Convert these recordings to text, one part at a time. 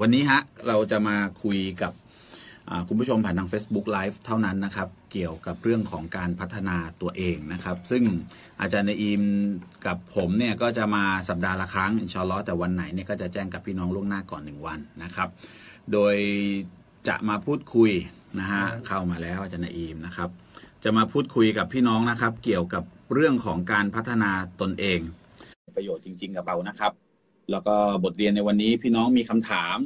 วันนี้ฮะเราจะมาคุยกับคุณผู้ชมผ่านทาง Facebook Live เท่านั้นนะครับเกี่ยวกับเรื่องของการพัฒนาตัวเองนะครับซึ่งอาจารย์นาอีมกับผมเนี่ยก็จะมาสัปดาห์ละครั้งอินชาอัลเลาะห์แต่วันไหนเนี่ยก็จะแจ้งกับพี่น้องล่วงหน้าก่อน1วันนะครับโดยจะมาพูดคุยนะฮะเข้ามาแล้วอาจารย์นาอีมนะครับจะมาพูดคุยกับพี่น้องนะครับเกี่ยวกับเรื่องของการพัฒนาตนเองประโยชน์จริงๆกับเรานะครับแล้วก็บทเรียนในวันนี้พี่น้องมีคำถาม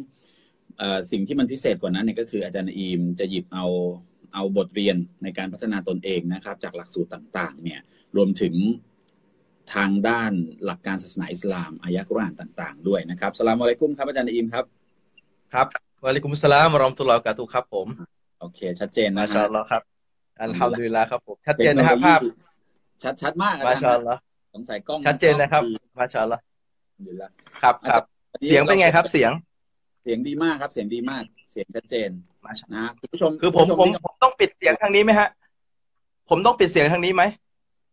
สิ่งที่มันพิเศษกว่านั้นเนี่ยก็คืออาจารย์นาอีมจะหยิบเอาบทเรียนในการพัฒนาตนเองนะครับจากหลักสูตรต่างๆเนี่ยรวมถึงทางด้านหลักการศาสนาอิสลามอายะกุรอานต่างๆด้วยนะครับสลามอะลัยกุมครับอาจารย์นาอีมครับครับวะอะลัยกุมสลามวะเราะมะตุลลอฮิวะบะเราะกาตุฮ์ครับผมโอเคชัดเจนนะมาชาอัลลอฮ์ครับอัลฮัมดุลิลลาห์ครับผมชัดเจนนะครับภาพชัดมากมาชาอัลลอฮ์สงสัยกล้องชัดเจนนะครับมาชาอัลลอฮ์ครับครับเสียงเป็นไงครับเสียงดีมากครับเสียงดีมากเสียงชัดเจนนะคุณผู้ชมคือผมต้องปิดเสียงทางนี้ไหมฮะผมต้องปิดเสียงทางนี้ไหม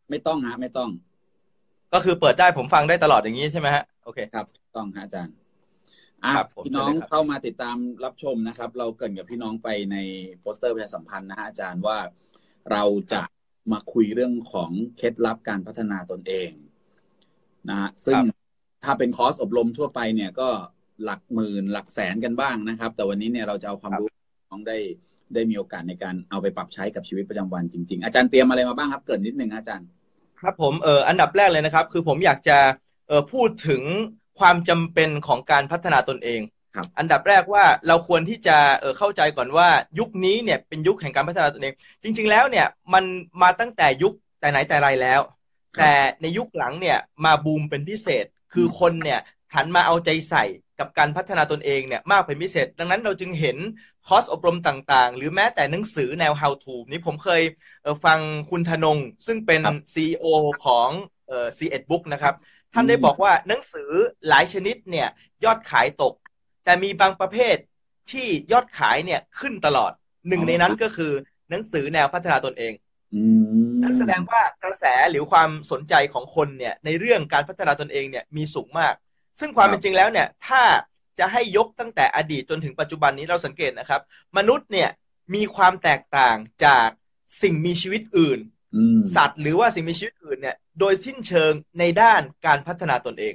ไม่ต้องฮะไม่ต้องก็คือเปิดได้ผมฟังได้ตลอดอย่างนี้ใช่ไหมฮะโอเคครับต้องฮะอาจารย์พี่น้องเข้ามาติดตามรับชมนะครับเราเกริ่นกับพี่น้องไปในโปสเตอร์ประชาสัมพันธ์นะฮะอาจารย์ว่าเราจะมาคุยเรื่องของเคล็ดลับการพัฒนาตนเองนะฮะซึ่งถ้าเป็นคอร์สอบรมทั่วไปเนี่ยก็หลักหมื่นหลักแสนกันบ้างนะครับแต่วันนี้เนี่ยเราจะเอาความรู้น้องได้มีโอกาสในการเอาไปปรับใช้กับชีวิตประจำวันจริงๆอาจารย์เตรียมอะไรมาบ้างครับเกิดนิดนึงอาจารย์ครับผมอันดับแรกเลยนะครับคือผมอยากจะพูดถึงความจำเป็นของการพัฒนาตนเองครับอันดับแรกว่าเราควรที่จะเข้าใจก่อนว่ายุคนี้เนี่ยเป็นยุคแห่งการพัฒนาตนเองจริงๆแล้วเนี่ยมันมาตั้งแต่ยุคแต่ไหนแต่ไรแล้วแต่ในยุคหลังเนี่ยมาบูมเป็นพิเศษคือคนเนี่ยหันมาเอาใจใส่กับการพัฒนาตนเองเนี่ยมากเป็นพิเศษดังนั้นเราจึงเห็นคอร์สอบรมต่างๆหรือแม้แต่หนังสือแนว how to นี้ผมเคยฟังคุณธนงซึ่งเป็น CEO ของC1 Book นะครับท่านได้บอกว่าหนังสือหลายชนิดเนี่ยยอดขายตกแต่มีบางประเภทที่ยอดขายเนี่ยขึ้นตลอดหนึ่งในนั้นก็คือหนังสือแนวพัฒนาตนเองนั่นแสดงว่ากระแสหรือความสนใจของคนเนี่ยในเรื่องการพัฒนาตนเองเนี่ยมีสูงมากซึ่งความเป็นจริงแล้วเนี่ยถ้าจะให้ยกตั้งแต่อดีตจนถึงปัจจุบันนี้เราสังเกตนะครับมนุษย์เนี่ยมีความแตกต่างจากสิ่งมีชีวิตอื่นสัตว์หรือว่าสิ่งมีชีวิตอื่นเนี่ยโดยสิ้นเชิงในด้านการพัฒนาตนเอง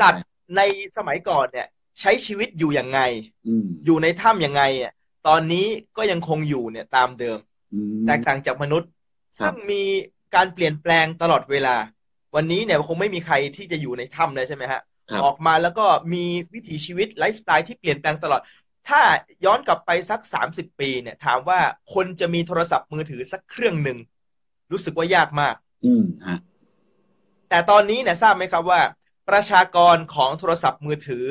สัตว์ในสมัยก่อนเนี่ยใช้ชีวิตอยู่อย่างไงอยู่ในถ้ำอย่างไงเนี่ยตอนนี้ก็ยังคงอยู่เนี่ยตามเดิมแตกต่างจากมนุษย์ซึ่งมีการเปลี่ยนแปลงตลอดเวลาวันนี้เนี่ยคงไม่มีใครที่จะอยู่ในถ้ำเลยใช่ไหมฮะออกมาแล้วก็มีวิถีชีวิตไลฟ์สไตล์ที่เปลี่ยนแปลงตลอดถ้าย้อนกลับไปสัก30ปีเนี่ยถามว่าคนจะมีโทรศัพท์มือถือสักเครื่องหนึ่งรู้สึกว่ายากมากแต่ตอนนี้เนี่ยทราบไหมครับว่าประชากรของโทรศัพท์มือถือ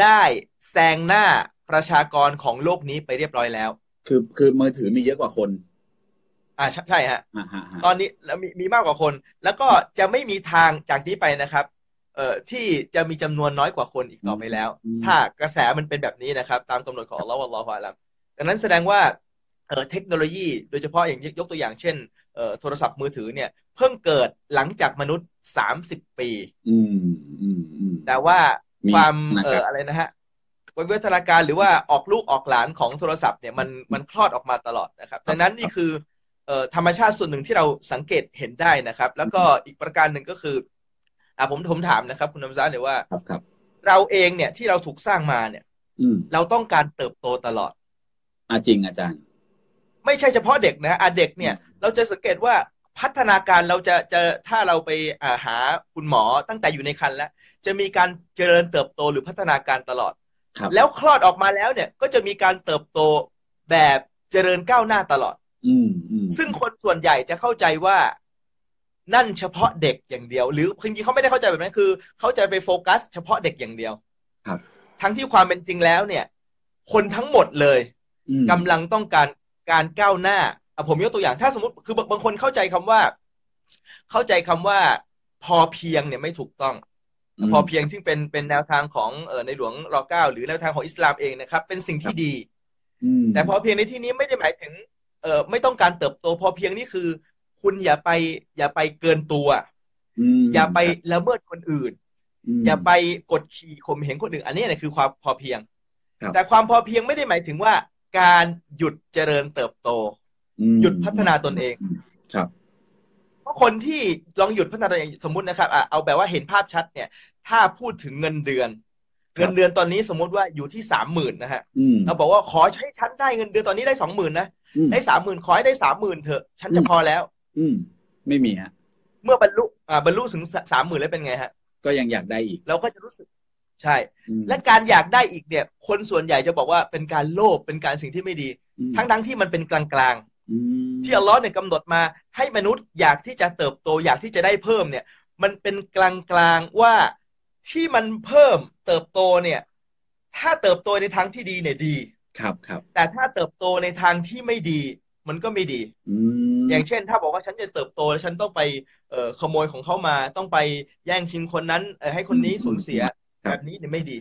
ได้แซงหน้าประชากรของโลกนี้ไปเรียบร้อยแล้วคือมือถือมีเยอะกว่าคนใช่ฮะตอนนี้แล้วมีมากกว่าคนแล้วก็จะไม่มีทางจากนี้ไปนะครับที่จะมีจำนวนน้อยกว่าคนอีกต่อไปแล้วถ้ากระแสมันเป็นแบบนี้นะครับตามกำหนดของอัลลอฮฺอัลลอฮฺละดังนั้นแสดงว่าเทคโนโลยีโดยเฉพาะอย่างยกตัวอย่างเช่นโทรศัพท์มือถือเนี่ยเพิ่งเกิดหลังจากมนุษย์30ปีแต่ว่าความอะไรนะฮะวิวัฒนาการหรือว่าออกลูกออกหลานของโทรศัพท์เนี่ยมันคลอดออกมาตลอดนะครับดังนั้นนี่คือธรรมชาติส่วนหนึ่งที่เราสังเกตเห็นได้นะครับแล้วก็อีกประการหนึ่งก็คือผมถามนะครับคุณน้ำซ้าเนี่ยว่าเราเองเนี่ยที่เราถูกสร้างมาเนี่ยเราต้องการเติบโตตลอดจริงอาจารย์ไม่ใช่เฉพาะเด็กนะเด็กเนี่ยเราจะสังเกตว่าพัฒนาการเราจะถ้าเราไปหาคุณหมอตั้งแต่อยู่ในครรภ์แล้วจะมีการเจริญเติบโตหรือพัฒนาการตลอดแล้วคลอดออกมาแล้วเนี่ยก็จะมีการเติบโตแบบเจริญก้าวหน้าตลอดซึ่งคนส่วนใหญ่จะเข้าใจว่านั่นเฉพาะเด็กอย่างเดียวหรือจริงๆเขาไม่ได้เข้าใจแบบนั้นคือเขาจะไปโฟกัสเฉพาะเด็กอย่างเดียวครับทั้งที่ความเป็นจริงแล้วเนี่ยคนทั้งหมดเลยกำลังต้องการการก้าวหน้าผมยกตัวอย่างถ้าสมมติคือบางคนเข้าใจคำว่าพอเพียงเนี่ยไม่ถูกต้องพอเพียงซึ่งเป็นแนวทางของในหลวงรเก้าหรือแนวทางของอิสลามเองนะครับเป็นสิ่งที่ดีแต่พอเพียงในที่นี้ไม่ได้หมายถึงไม่ต้องการเติบโตพอเพียงนี่คือคุณอย่าไปเกินตัวอย่าไปละเมิดคนอื่น อย่าไปกดขี่ข่มเหงคนอื่นอันนี้เนี่ยคือความพอเพียงแต่ความพอเพียงไม่ได้หมายถึงว่าการหยุดเจริญเติบโตหยุดพัฒนาตนเองครับเพราะคนที่ลองหยุดพัฒนาตนเองสมมุตินะครับเอาแบบว่าเห็นภาพชัดเนี่ยถ้าพูดถึงเงินเดือนตอนนี้สมมติว่าอยู่ที่ 30,000 นะฮะเราบอกว่าขอให้ฉันได้เงินเดือนตอนนี้ได้ 20,000 นะได้ 30,000 ขอให้ได้ 30,000 เถอะฉันจะพอแล้วไม่มีฮะเมื่อบรรลุถึง 30,000 แล้วเป็นไงฮะก็ยังอยากได้อีกเราก็จะรู้สึกใช่และการอยากได้อีกเนี่ยคนส่วนใหญ่จะบอกว่าเป็นการโลภเป็นการสิ่งที่ไม่ดีทั้งที่มันเป็นกลางๆที่อัลเลาะห์เนี่ยกำหนดมาให้มนุษย์อยากที่จะเติบโตอยากที่จะได้เพิ่มเนี่ยมันเป็นกลางๆว่าที่มันเพิ่มเติบโตเนี่ยถ้าเติบโตในทางที่ดีเนี่ยดีครับแต่ถ้าเติบโตในทางที่ไม่ดีมันก็ไม่ดีอย่างเช่นถ้าบอกว่าฉันจะเติบโตแล้วฉันต้องไปขโมยของเขามาต้องไปแย่งชิงคนนั้นให้คนนี้สูญเสียแบบนี้เนี่ยไม่ดี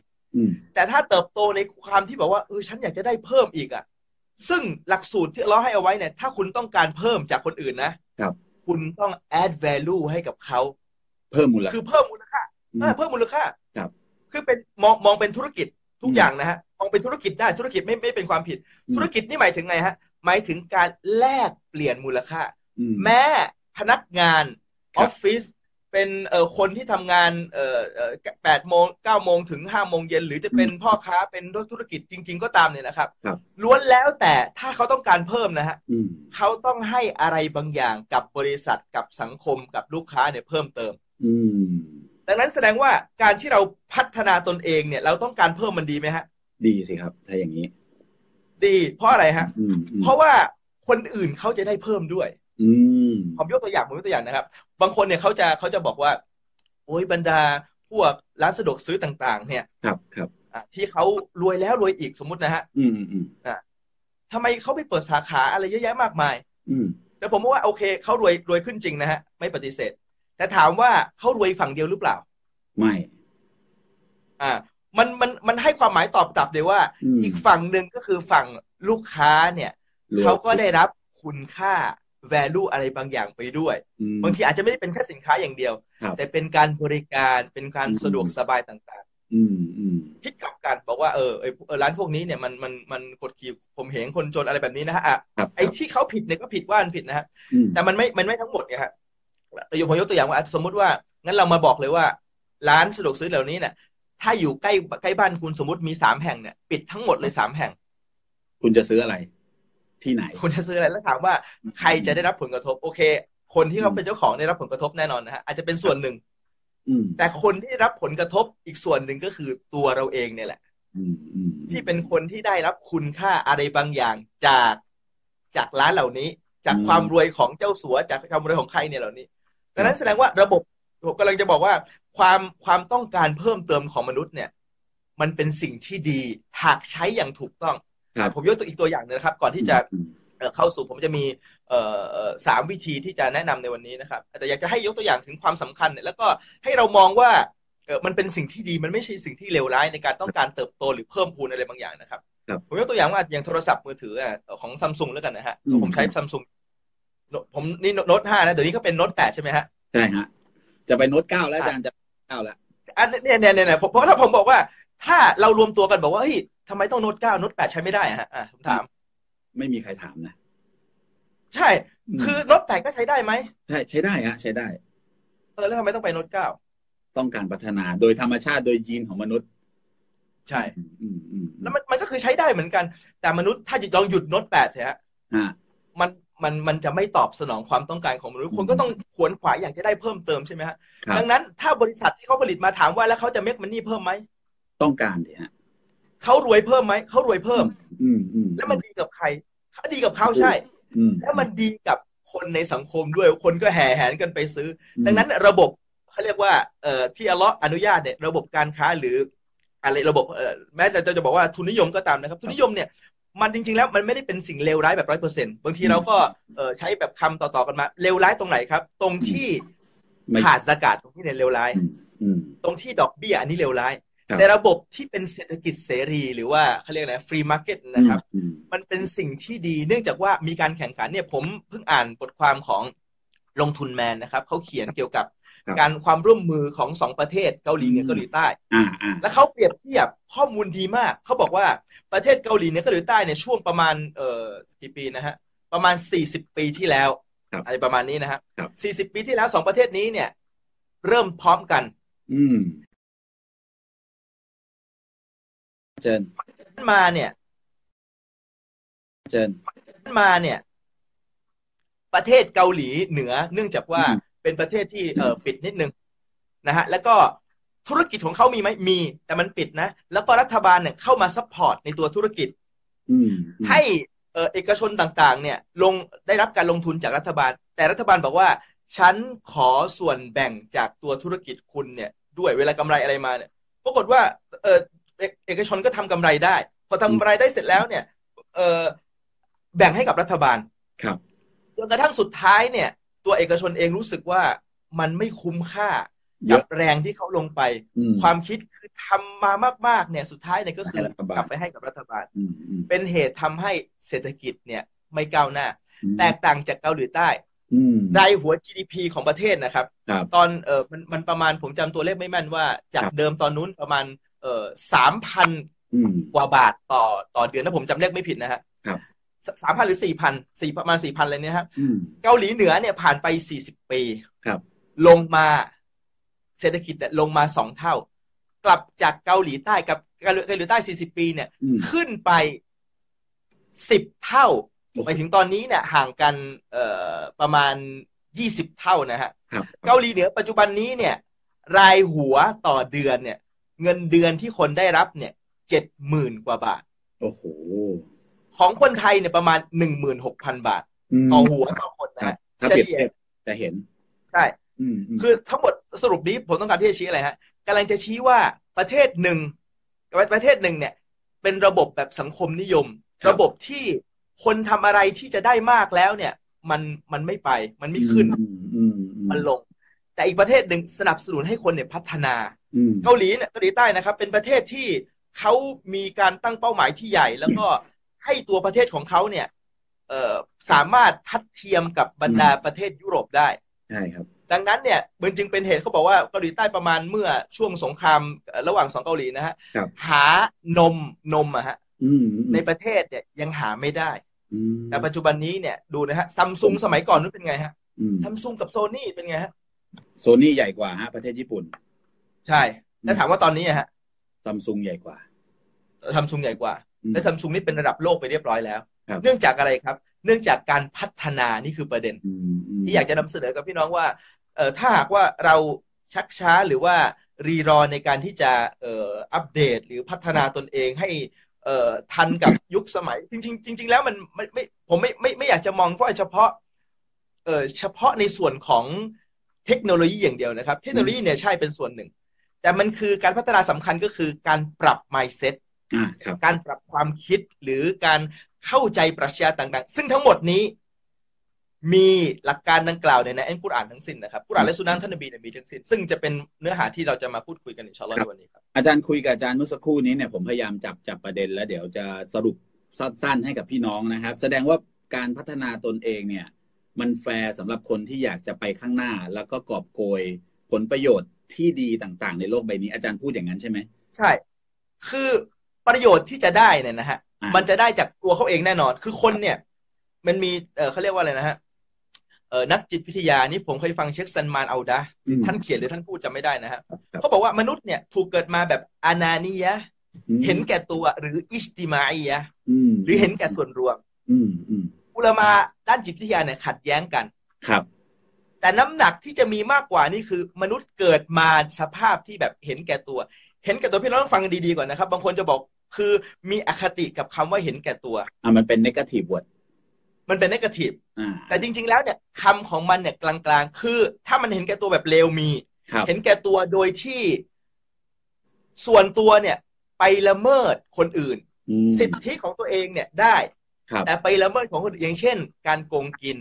แต่ถ้าเติบโตในความที่บอกว่าฉันอยากจะได้เพิ่มอีกอ่ะซึ่งหลักสูตรที่เราให้เอาไว้เนี่ยถ้าคุณต้องการเพิ่มจากคนอื่นนะครับคุณต้อง add value ให้กับเขาเพิ่มมูลค่าคือเพิ่มมูลค่าเพิ่มมูลค่าครับคือเป็นมองเป็นธุรกิจทุกอย่างนะฮะมองเป็นธุรกิจได้ธุรกิจไม่เป็นความผิดธุรกิจนี่หมายถึงไงฮะหมายถึงการแลกเปลี่ยนมูลค่าแม้พนักงานออฟฟิศเป็นคนที่ทำงาน8 โมง 9 โมงถึง 5 โมงเย็นหรือจะเป็นพ่อค้าเป็นธุรกิจจริงๆก็ตามเนี่ยนะครับล้วนแล้วแต่ถ้าเขาต้องการเพิ่มนะฮะเขาต้องให้อะไรบางอย่างกับบริษัทกับสังคมกับลูกค้าเนี่ยเพิ่มเติมดังนั้นแสดงว่าการที่เราพัฒนาตนเองเนี่ยเราต้องการเพิ่มมันดีไหมฮะดีสิครับถ้าอย่างนี้ดีเพราะอะไรฮะเพราะว่าคนอื่นเขาจะได้เพิ่มด้วยผมยกตัวอย่างนะครับบางคนเนี่ยเขาจะบอกว่าโอ้ยบรรดาพวกร้านสะดวกซื้อต่างๆเนี่ยครับที่เขารวยแล้วรวยอีกสมมตินะฮะทำไมเขาไปเปิดสาขาอะไรเยอะแยะมากมายแต่ผมว่าโอเคเขารวยขึ้นจริงนะฮะไม่ปฏิเสธแต่ถามว่าเขารวยฝั่งเดียวหรือเปล่าไม่มันให้ความหมายตอบกลับเลยว่าอีกฝั่งหนึ่งก็คือฝั่งลูกค้าเนี่ยเขาก็ได้รับคุณค่า value อะไรบางอย่างไปด้วยบางทีอาจจะไม่ได้เป็นแค่สินค้าอย่างเดียวแต่เป็นการบริการเป็นการสะดวกสบายต่างๆคิดกลับกันบอกว่าร้านพวกนี้เนี่ยมันกดขี่ข่มเหงคนจนอะไรแบบนี้นะฮะไอ้ที่เขาผิดเนี่ยก็ผิดว่ามันผิดนะฮะแต่มันไม่ทั้งหมดไงฮะผมยกตัวอย่างว่าสมมติว่างั้นเรามาบอกเลยว่าร้านสะดวกซื้อเหล่านี้เนี่ยถ้าอยู่ใกล้บ้านคุณสมมติมี3 แห่งเนี่ยปิดทั้งหมดเลย3 แห่งคุณจะซื้ออะไรที่ไหนคุณจะซื้ออะไรแล้วถามว่าใครจะได้รับผลกระทบโอเคคนที่เขาเป็นเจ้าของได้รับผลกระทบแน่นอนนะฮะอาจจะเป็นส่วนหนึ่งแต่คนที่ได้รับผลกระทบอีกส่วนหนึ่งก็คือตัวเราเองเนี่ยแหละที่เป็นคนที่ได้รับคุณค่าอะไรบางอย่างจากร้านเหล่านี้จากความรวยของเจ้าสัวจากความรวยของใครเนี่ยเหล่านี้ดังนั้นแสดงว่าระบบผมกำลังจะบอกว่าความต้องการเพิ่มเติมของมนุษย์เนี่ยมันเป็นสิ่งที่ดีหากใช้อย่างถูกต้องผมยกตัวอีกตัวอย่างนะครับก่อนที่จะเข้าสู่ผมจะมี3 วิธีที่จะแนะนำในวันนี้นะครับแต่อยากจะให้ยกตัวอย่างถึงความสำคัญเนี่ยแล้วก็ให้เรามองว่ามันเป็นสิ่งที่ดีมันไม่ใช่สิ่งที่เลวร้ายในการต้องการเติบโตหรือเพิ่มพูนอะไรบางอย่างนะครับผมยกตัวอย่างว่าอย่างโทรศัพท์มือถือของ Samsung แล้วกันนะฮะผมใช้ Samsung ผมนี่โน้ต 5นะเดี๋ยวนี้ก็เป็นโน้ต 8ใช่มั้ยฮะใช่ฮะจะไปโน้ต 9แล้วอาจารย์จะ9แล้วอันเนี่ยเพราะถ้าผมบอกว่าถ้าเรารวมตัวกันบอกว่าเฮ้ยทำไมต้องโน้ต 9 โน้ต 8ใช้ไม่ได้ฮะผมถามไม่มีใครถามนะใช่คือโน้ต 8ก็ใช้ได้มั้ยใช้ได้ฮะใช้ได้แล้วทำไมต้องไปโน้ต 9ต้องการพัฒนาโดยธรรมชาติโดยยีนของมนุษย์ใช่แล้วมันก็คือใช้ได้เหมือนกันแต่มนุษย์ถ้าจะลองหยุดโน้ต 8เถอะฮะมันจะไม่ตอบสนองความต้องการของมนุษย์คนก็ต้องขวนขวายอยากจะได้เพิ่มเติมใช่ไหมฮะดังนั้นถ้าบริษัทที่เขาผลิตมาถามว่าแล้วเขาจะเมคมันนี่เพิ่มไหมต้องการดิฮะเขารวยเพิ่มไหมเขารวยเพิ่มแล้วมันดีกับใครเขาดีกับเขาใช่แล้วมันดีกับคนในสังคมด้วยคนก็แห่แหนกันไปซื้อดังนั้นระบบเขาเรียกว่าที่อัลเลาะห์อนุญาตเนี่ยระบบการค้าหรืออะไรระบบแม้เราจะบอกว่าทุนนิยมก็ตามนะครับทุนนิยมเนี่ยมันจริงๆแล้วมันไม่ได้เป็นสิ่งเลวร้ายแบบ 100% บางทีเราก็ใช้แบบคำต่อๆกันมาเลวร้ายตรงไหนครับตรงที่ขาดสกัดตรงที่เนี่ยเลวร้ายตรงที่ดอกเบี้ยอันนี้เลวร้ายแต่ระบบที่เป็นเศรษฐกิจเสรีหรือว่าเขาเรียกอะไรฟรีมาร์เก็ตนะครับมันเป็นสิ่งที่ดีเนื่องจากว่ามีการแข่งขันเนี่ยผมเพิ่งอ่านบทความของ ลงทุนแมนนะครับเขาเขียนเกี่ยวกับการความร่วมมือของ2ประเทศเกาหลีเหนือเกาหลีใต้และเขาเปรียบเทียบข้อมูลดีมากเขาบอกว่าประเทศเกาหลีเหนือเกาหลีใต้ในช่วงประมาณกี่ปีนะฮะประมาณ40ปีที่แล้วอะไรประมาณนี้นะฮะ40ปีที่แล้ว2ประเทศนี้เนี่ยเริ่มพร้อมกันเจนมาเนี่ยประเทศเกาหลีเหนือเนื่องจากว่าเป็นประเทศที่ปิดนิดนึงนะฮะแล้วก็ธุรกิจของเขามีไหมมีแต่มันปิดนะแล้วก็รัฐบาลเนี่ยเข้ามาซัพพอร์ตในตัวธุรกิจให้เอกชนต่างๆเนี่ยลงได้รับการลงทุนจากรัฐบาลแต่รัฐบาลบอกว่าฉันขอส่วนแบ่งจากตัวธุรกิจคุณเนี่ยด้วยเวลากำไรอะไรมาเนี่ยปรากฏว่าเอกชนก็ทำกำไรได้พอทำกำไรได้เสร็จแล้วเนี่ยแบ่งให้กับรัฐบาลครับจนกระทั่งสุดท้ายเนี่ยตัวเอกชนเองรู้สึกว่ามันไม่คุ้มค่ากับแรงที่เขาลงไปความคิดคือทำมามากๆเนี่ยสุดท้ายเนี่ยก็คือกลับไปให้กับรัฐบาลเป็นเหตุทำให้เศรษฐกิจเนี่ยไม่ก้าวหน้าแตกต่างจากเกาหลีใต้รายหัว GDP ของประเทศนะครับตอนมันประมาณผมจำตัวเลขไม่แม่นว่าจากเดิมตอนนู้นประมาณ3,000 กว่าบาทต่อเดือนถ้าผมจำเลขไม่ผิดนะฮะ3,000 หรือ 4,000 ประมาณ 4,000 อะไรเนี่ยครับเกาหลีเหนือเนี่ยผ่านไป40ปีลงมาเศรษฐกิจลงมา2เท่ากลับจากเกาหลีใต้กับเกาหลีใต้40ปีเนี่ยขึ้นไป10เท่าไปถึงตอนนี้เนี่ยห่างกันประมาณ20เท่านะฮะเกาหลีเหนือปัจจุบันนี้เนี่ยรายหัวต่อเดือนเนี่ยเงินเดือนที่คนได้รับเนี่ย 70,000 กว่าบาทโอ้โหของคนไทยเนี่ยประมาณ 16,000 บาทต่อหัวต่อคนนะฮะเฉลี่ยจะเห็นใช่คือทั้งหมดสรุปนี้ผมต้องการที่จะชี้อะไรฮะกำลังจะชี้ว่าประเทศหนึ่งเนี่ยเป็นระบบแบบสังคมนิยมระบบที่คนทำอะไรที่จะได้มากแล้วเนี่ยมันไม่ไปมันไม่ขึ้นมันลงแต่อีกประเทศหนึ่งสนับสนุนให้คนเนี่ยพัฒนาเกาหลีเนี่ยเกาหลีใต้นะครับเป็นประเทศที่เขามีการตั้งเป้าหมายที่ใหญ่แล้วก็ให้ตัวประเทศของเขาเนี่ยสามารถทัดเทียมกับบรรดาประเทศยุโรปได้ใช่ครับดังนั้นเนี่ยมันจึงเป็นเหตุเขาบอกว่าเกาหลีใต้ประมาณเมื่อช่วงสงครามระหว่าง2เกาหลีนะฮะหานมอะฮะในประเทศเนี่ยยังหาไม่ได้แต่ปัจจุบันนี้เนี่ยดูนะฮะ Samsung สมัยก่อนนู้นเป็นไงฮะ Samsung กับ Sony เป็นไงฮะ Sony ใหญ่กว่าฮะประเทศญี่ปุ่นใช่แต่ถามว่าตอนนี้ฮะ Samsung ใหญ่กว่า Samsung ใหญ่กว่าและ Samsung นี่เป็นระดับโลกไปเรียบร้อยแล้วเนื่องจากอะไรครับเนื่องจากการพัฒนานี่คือประเด็นที่อยากจะนำเสนอกับพี่น้องว่าถ้าหากว่าเราชักช้าหรือว่ารีรอในการที่จะอัปเดตหรือพัฒนาตนเองให้ทันกับยุคสมัยจริงๆแล้วมันไม่ผมไม่อยากจะมองเฉพาะในส่วนของเทคโนโลยีอย่างเดียวนะครับเทคโนโลยีเนี่ยใช่เป็นส่วนหนึ่งแต่มันคือการพัฒนาสำคัญก็คือการปรับ mindset การปรับความคิดหรือการเข้าใจปรัชญาต่างๆซึ่งทั้งหมดนี้มีหลักการดังกล่าวในอัลกุรอานทั้งสิ้นนะครับกุรอานและซุนนะห์ท่านนบีเนี่ยมีทั้งสิ้นซึ่งจะเป็นเนื้อหาที่เราจะมาพูดคุยกันอินชาอัลเลาะห์ในวันนี้ครับอาจารย์คุยกับอาจารย์เมื่อสักครู่นี้เนี่ยผมพยายามจับประเด็นแล้วเดี๋ยวจะสรุปสั้นๆให้กับพี่น้องนะครับแสดงว่าการพัฒนาตนเองเนี่ยมันแฟร์สำหรับคนที่อยากจะไปข้างหน้าแล้วก็กอบโกยผลประโยชน์ที่ดีต่างๆในโลกใบนี้อาจารย์พูดอย่างนั้นใช่มั้ยใช่คือประโยชน์ที่จะได้เนี่ยนะฮะมันจะได้จากตัวเขาเองแน่นอนคือคนเนี่ยมันมีเขาเรียกว่าอะไรนะฮะนักจิตวิทยานี่ผมเคยฟังเชคซันมานเอาดะท่านเขียนหรือท่านพูดจำไม่ได้นะฮะเขาบอกว่ามนุษย์เนี่ยถูกเกิดมาแบบอานานิยะเห็นแก่ตัวหรืออิจติมาอียะหรือเห็นแก่ส่วนรวมอุลามาด้านจิตวิทยาเนี่ยขัดแย้งกันครับแต่น้ำหนักที่จะมีมากกว่านี่คือมนุษย์เกิดมาสภาพที่แบบเห็นแก่ตัวพี่น้องต้องฟังดีๆก่อนนะครับบางคนจะบอกคือมีอคติกับคำว่าเห็นแก่ตัวมันเป็นเนกาทีฟวอร์ดมันเป็นเนกาทีฟแต่จริงๆแล้วเนี่ยคำของมันเนี่ยกลางๆคือถ้ามันเห็นแก่ตัวแบบเลวมีเห็นแก่ตัวโดยที่ส่วนตัวเนี่ยไปละเมิดคนอื่นสิทธิของตัวเองเนี่ยได้แต่ไปละเมิดของคนอื่นอย่างเช่นการโกงกิน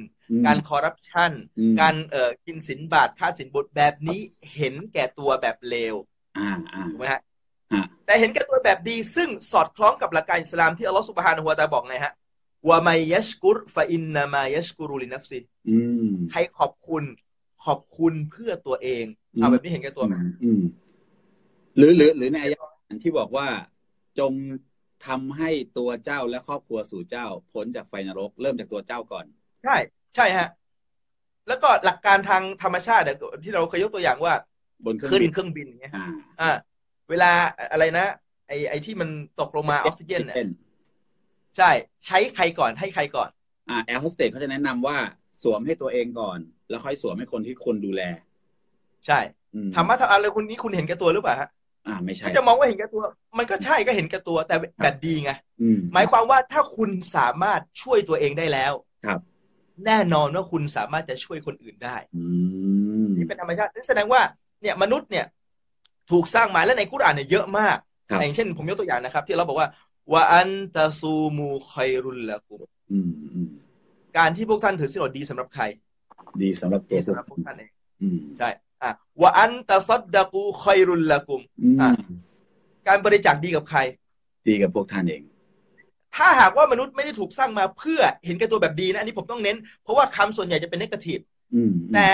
การคอร์รัปชันการกินสินบาทค่าสินบนแบบนี้เห็นแก่ตัวแบบเลวถูกไหมฮะแต่เห็นแก่ตัวแบบดีซึ่งสอดคล้องกับหลักการอิสลามที่อัลเลาะห์ซุบฮานะฮูวะตะอาลาบอกไงฮะ วะไมยัชกุรฟะอินนามะยัชกุรุลินัฟซิใครขอบคุณเพื่อตัวเองเอาแบบนี้เห็นแก่ตัวไหมหรือในอายะห์ที่บอกว่าจงทำให้ตัวเจ้าและครอบครัวสู่เจ้าพ้นจากไฟนรกเริ่มจากตัวเจ้าก่อนใช่ฮะแล้วก็หลักการทางธรรมชาติที่เราเคยยกตัวอย่างว่าขึ้นเครื่องบินเนี่ยเวลาอะไรนะไอที่มันตกลงมาออกซิเจนเนี่ยใช่ใช้ใครก่อนให้ใครก่อนแอร์โฮสเตสเขาจะแนะนำว่าสวมให้ตัวเองก่อนแล้วค่อยสวมให้คนที่คนดูแลใช่ธรรมะอะไรคุณนี้คุณเห็นแก่ตัวหรือเปล่าฮะไม่ใช่ถ้าจะมองว่าเห็นแก่ตัวมันก็ใช่ก็เห็นแก่ตัวแต่แบบดีไงหมายความว่าถ้าคุณสามารถช่วยตัวเองได้แล้วครับแน่นอนว่าคุณสามารถจะช่วยคนอื่นได้นี่เป็นธรรมชาตินั่นแสดงว่าเนี่ยมนุษย์เนี่ยถูกสร้างมาและในกุรอานเนี่ยเยอะมากอย่างเช่นผมยกตัวอย่างนะครับที่เราบอกว่าวะอันตะซูมูไครุลละกุมการที่พวกท่านถือศีลอดดีสำหรับใครดีสำหรับตัวพวกท่านเองใช่วะอันตัสดะกูไครุลละกุมการบริจาคดีกับใครดีกับพวกท่านเองถ้าหากว่ามนุษย์ไม่ได้ถูกสร้างมาเพื่อเห็นแก่ตัวแบบดีนะอันนี้ผมต้องเน้นเพราะว่าคำส่วนใหญ่จะเป็นเนกาทีฟแต่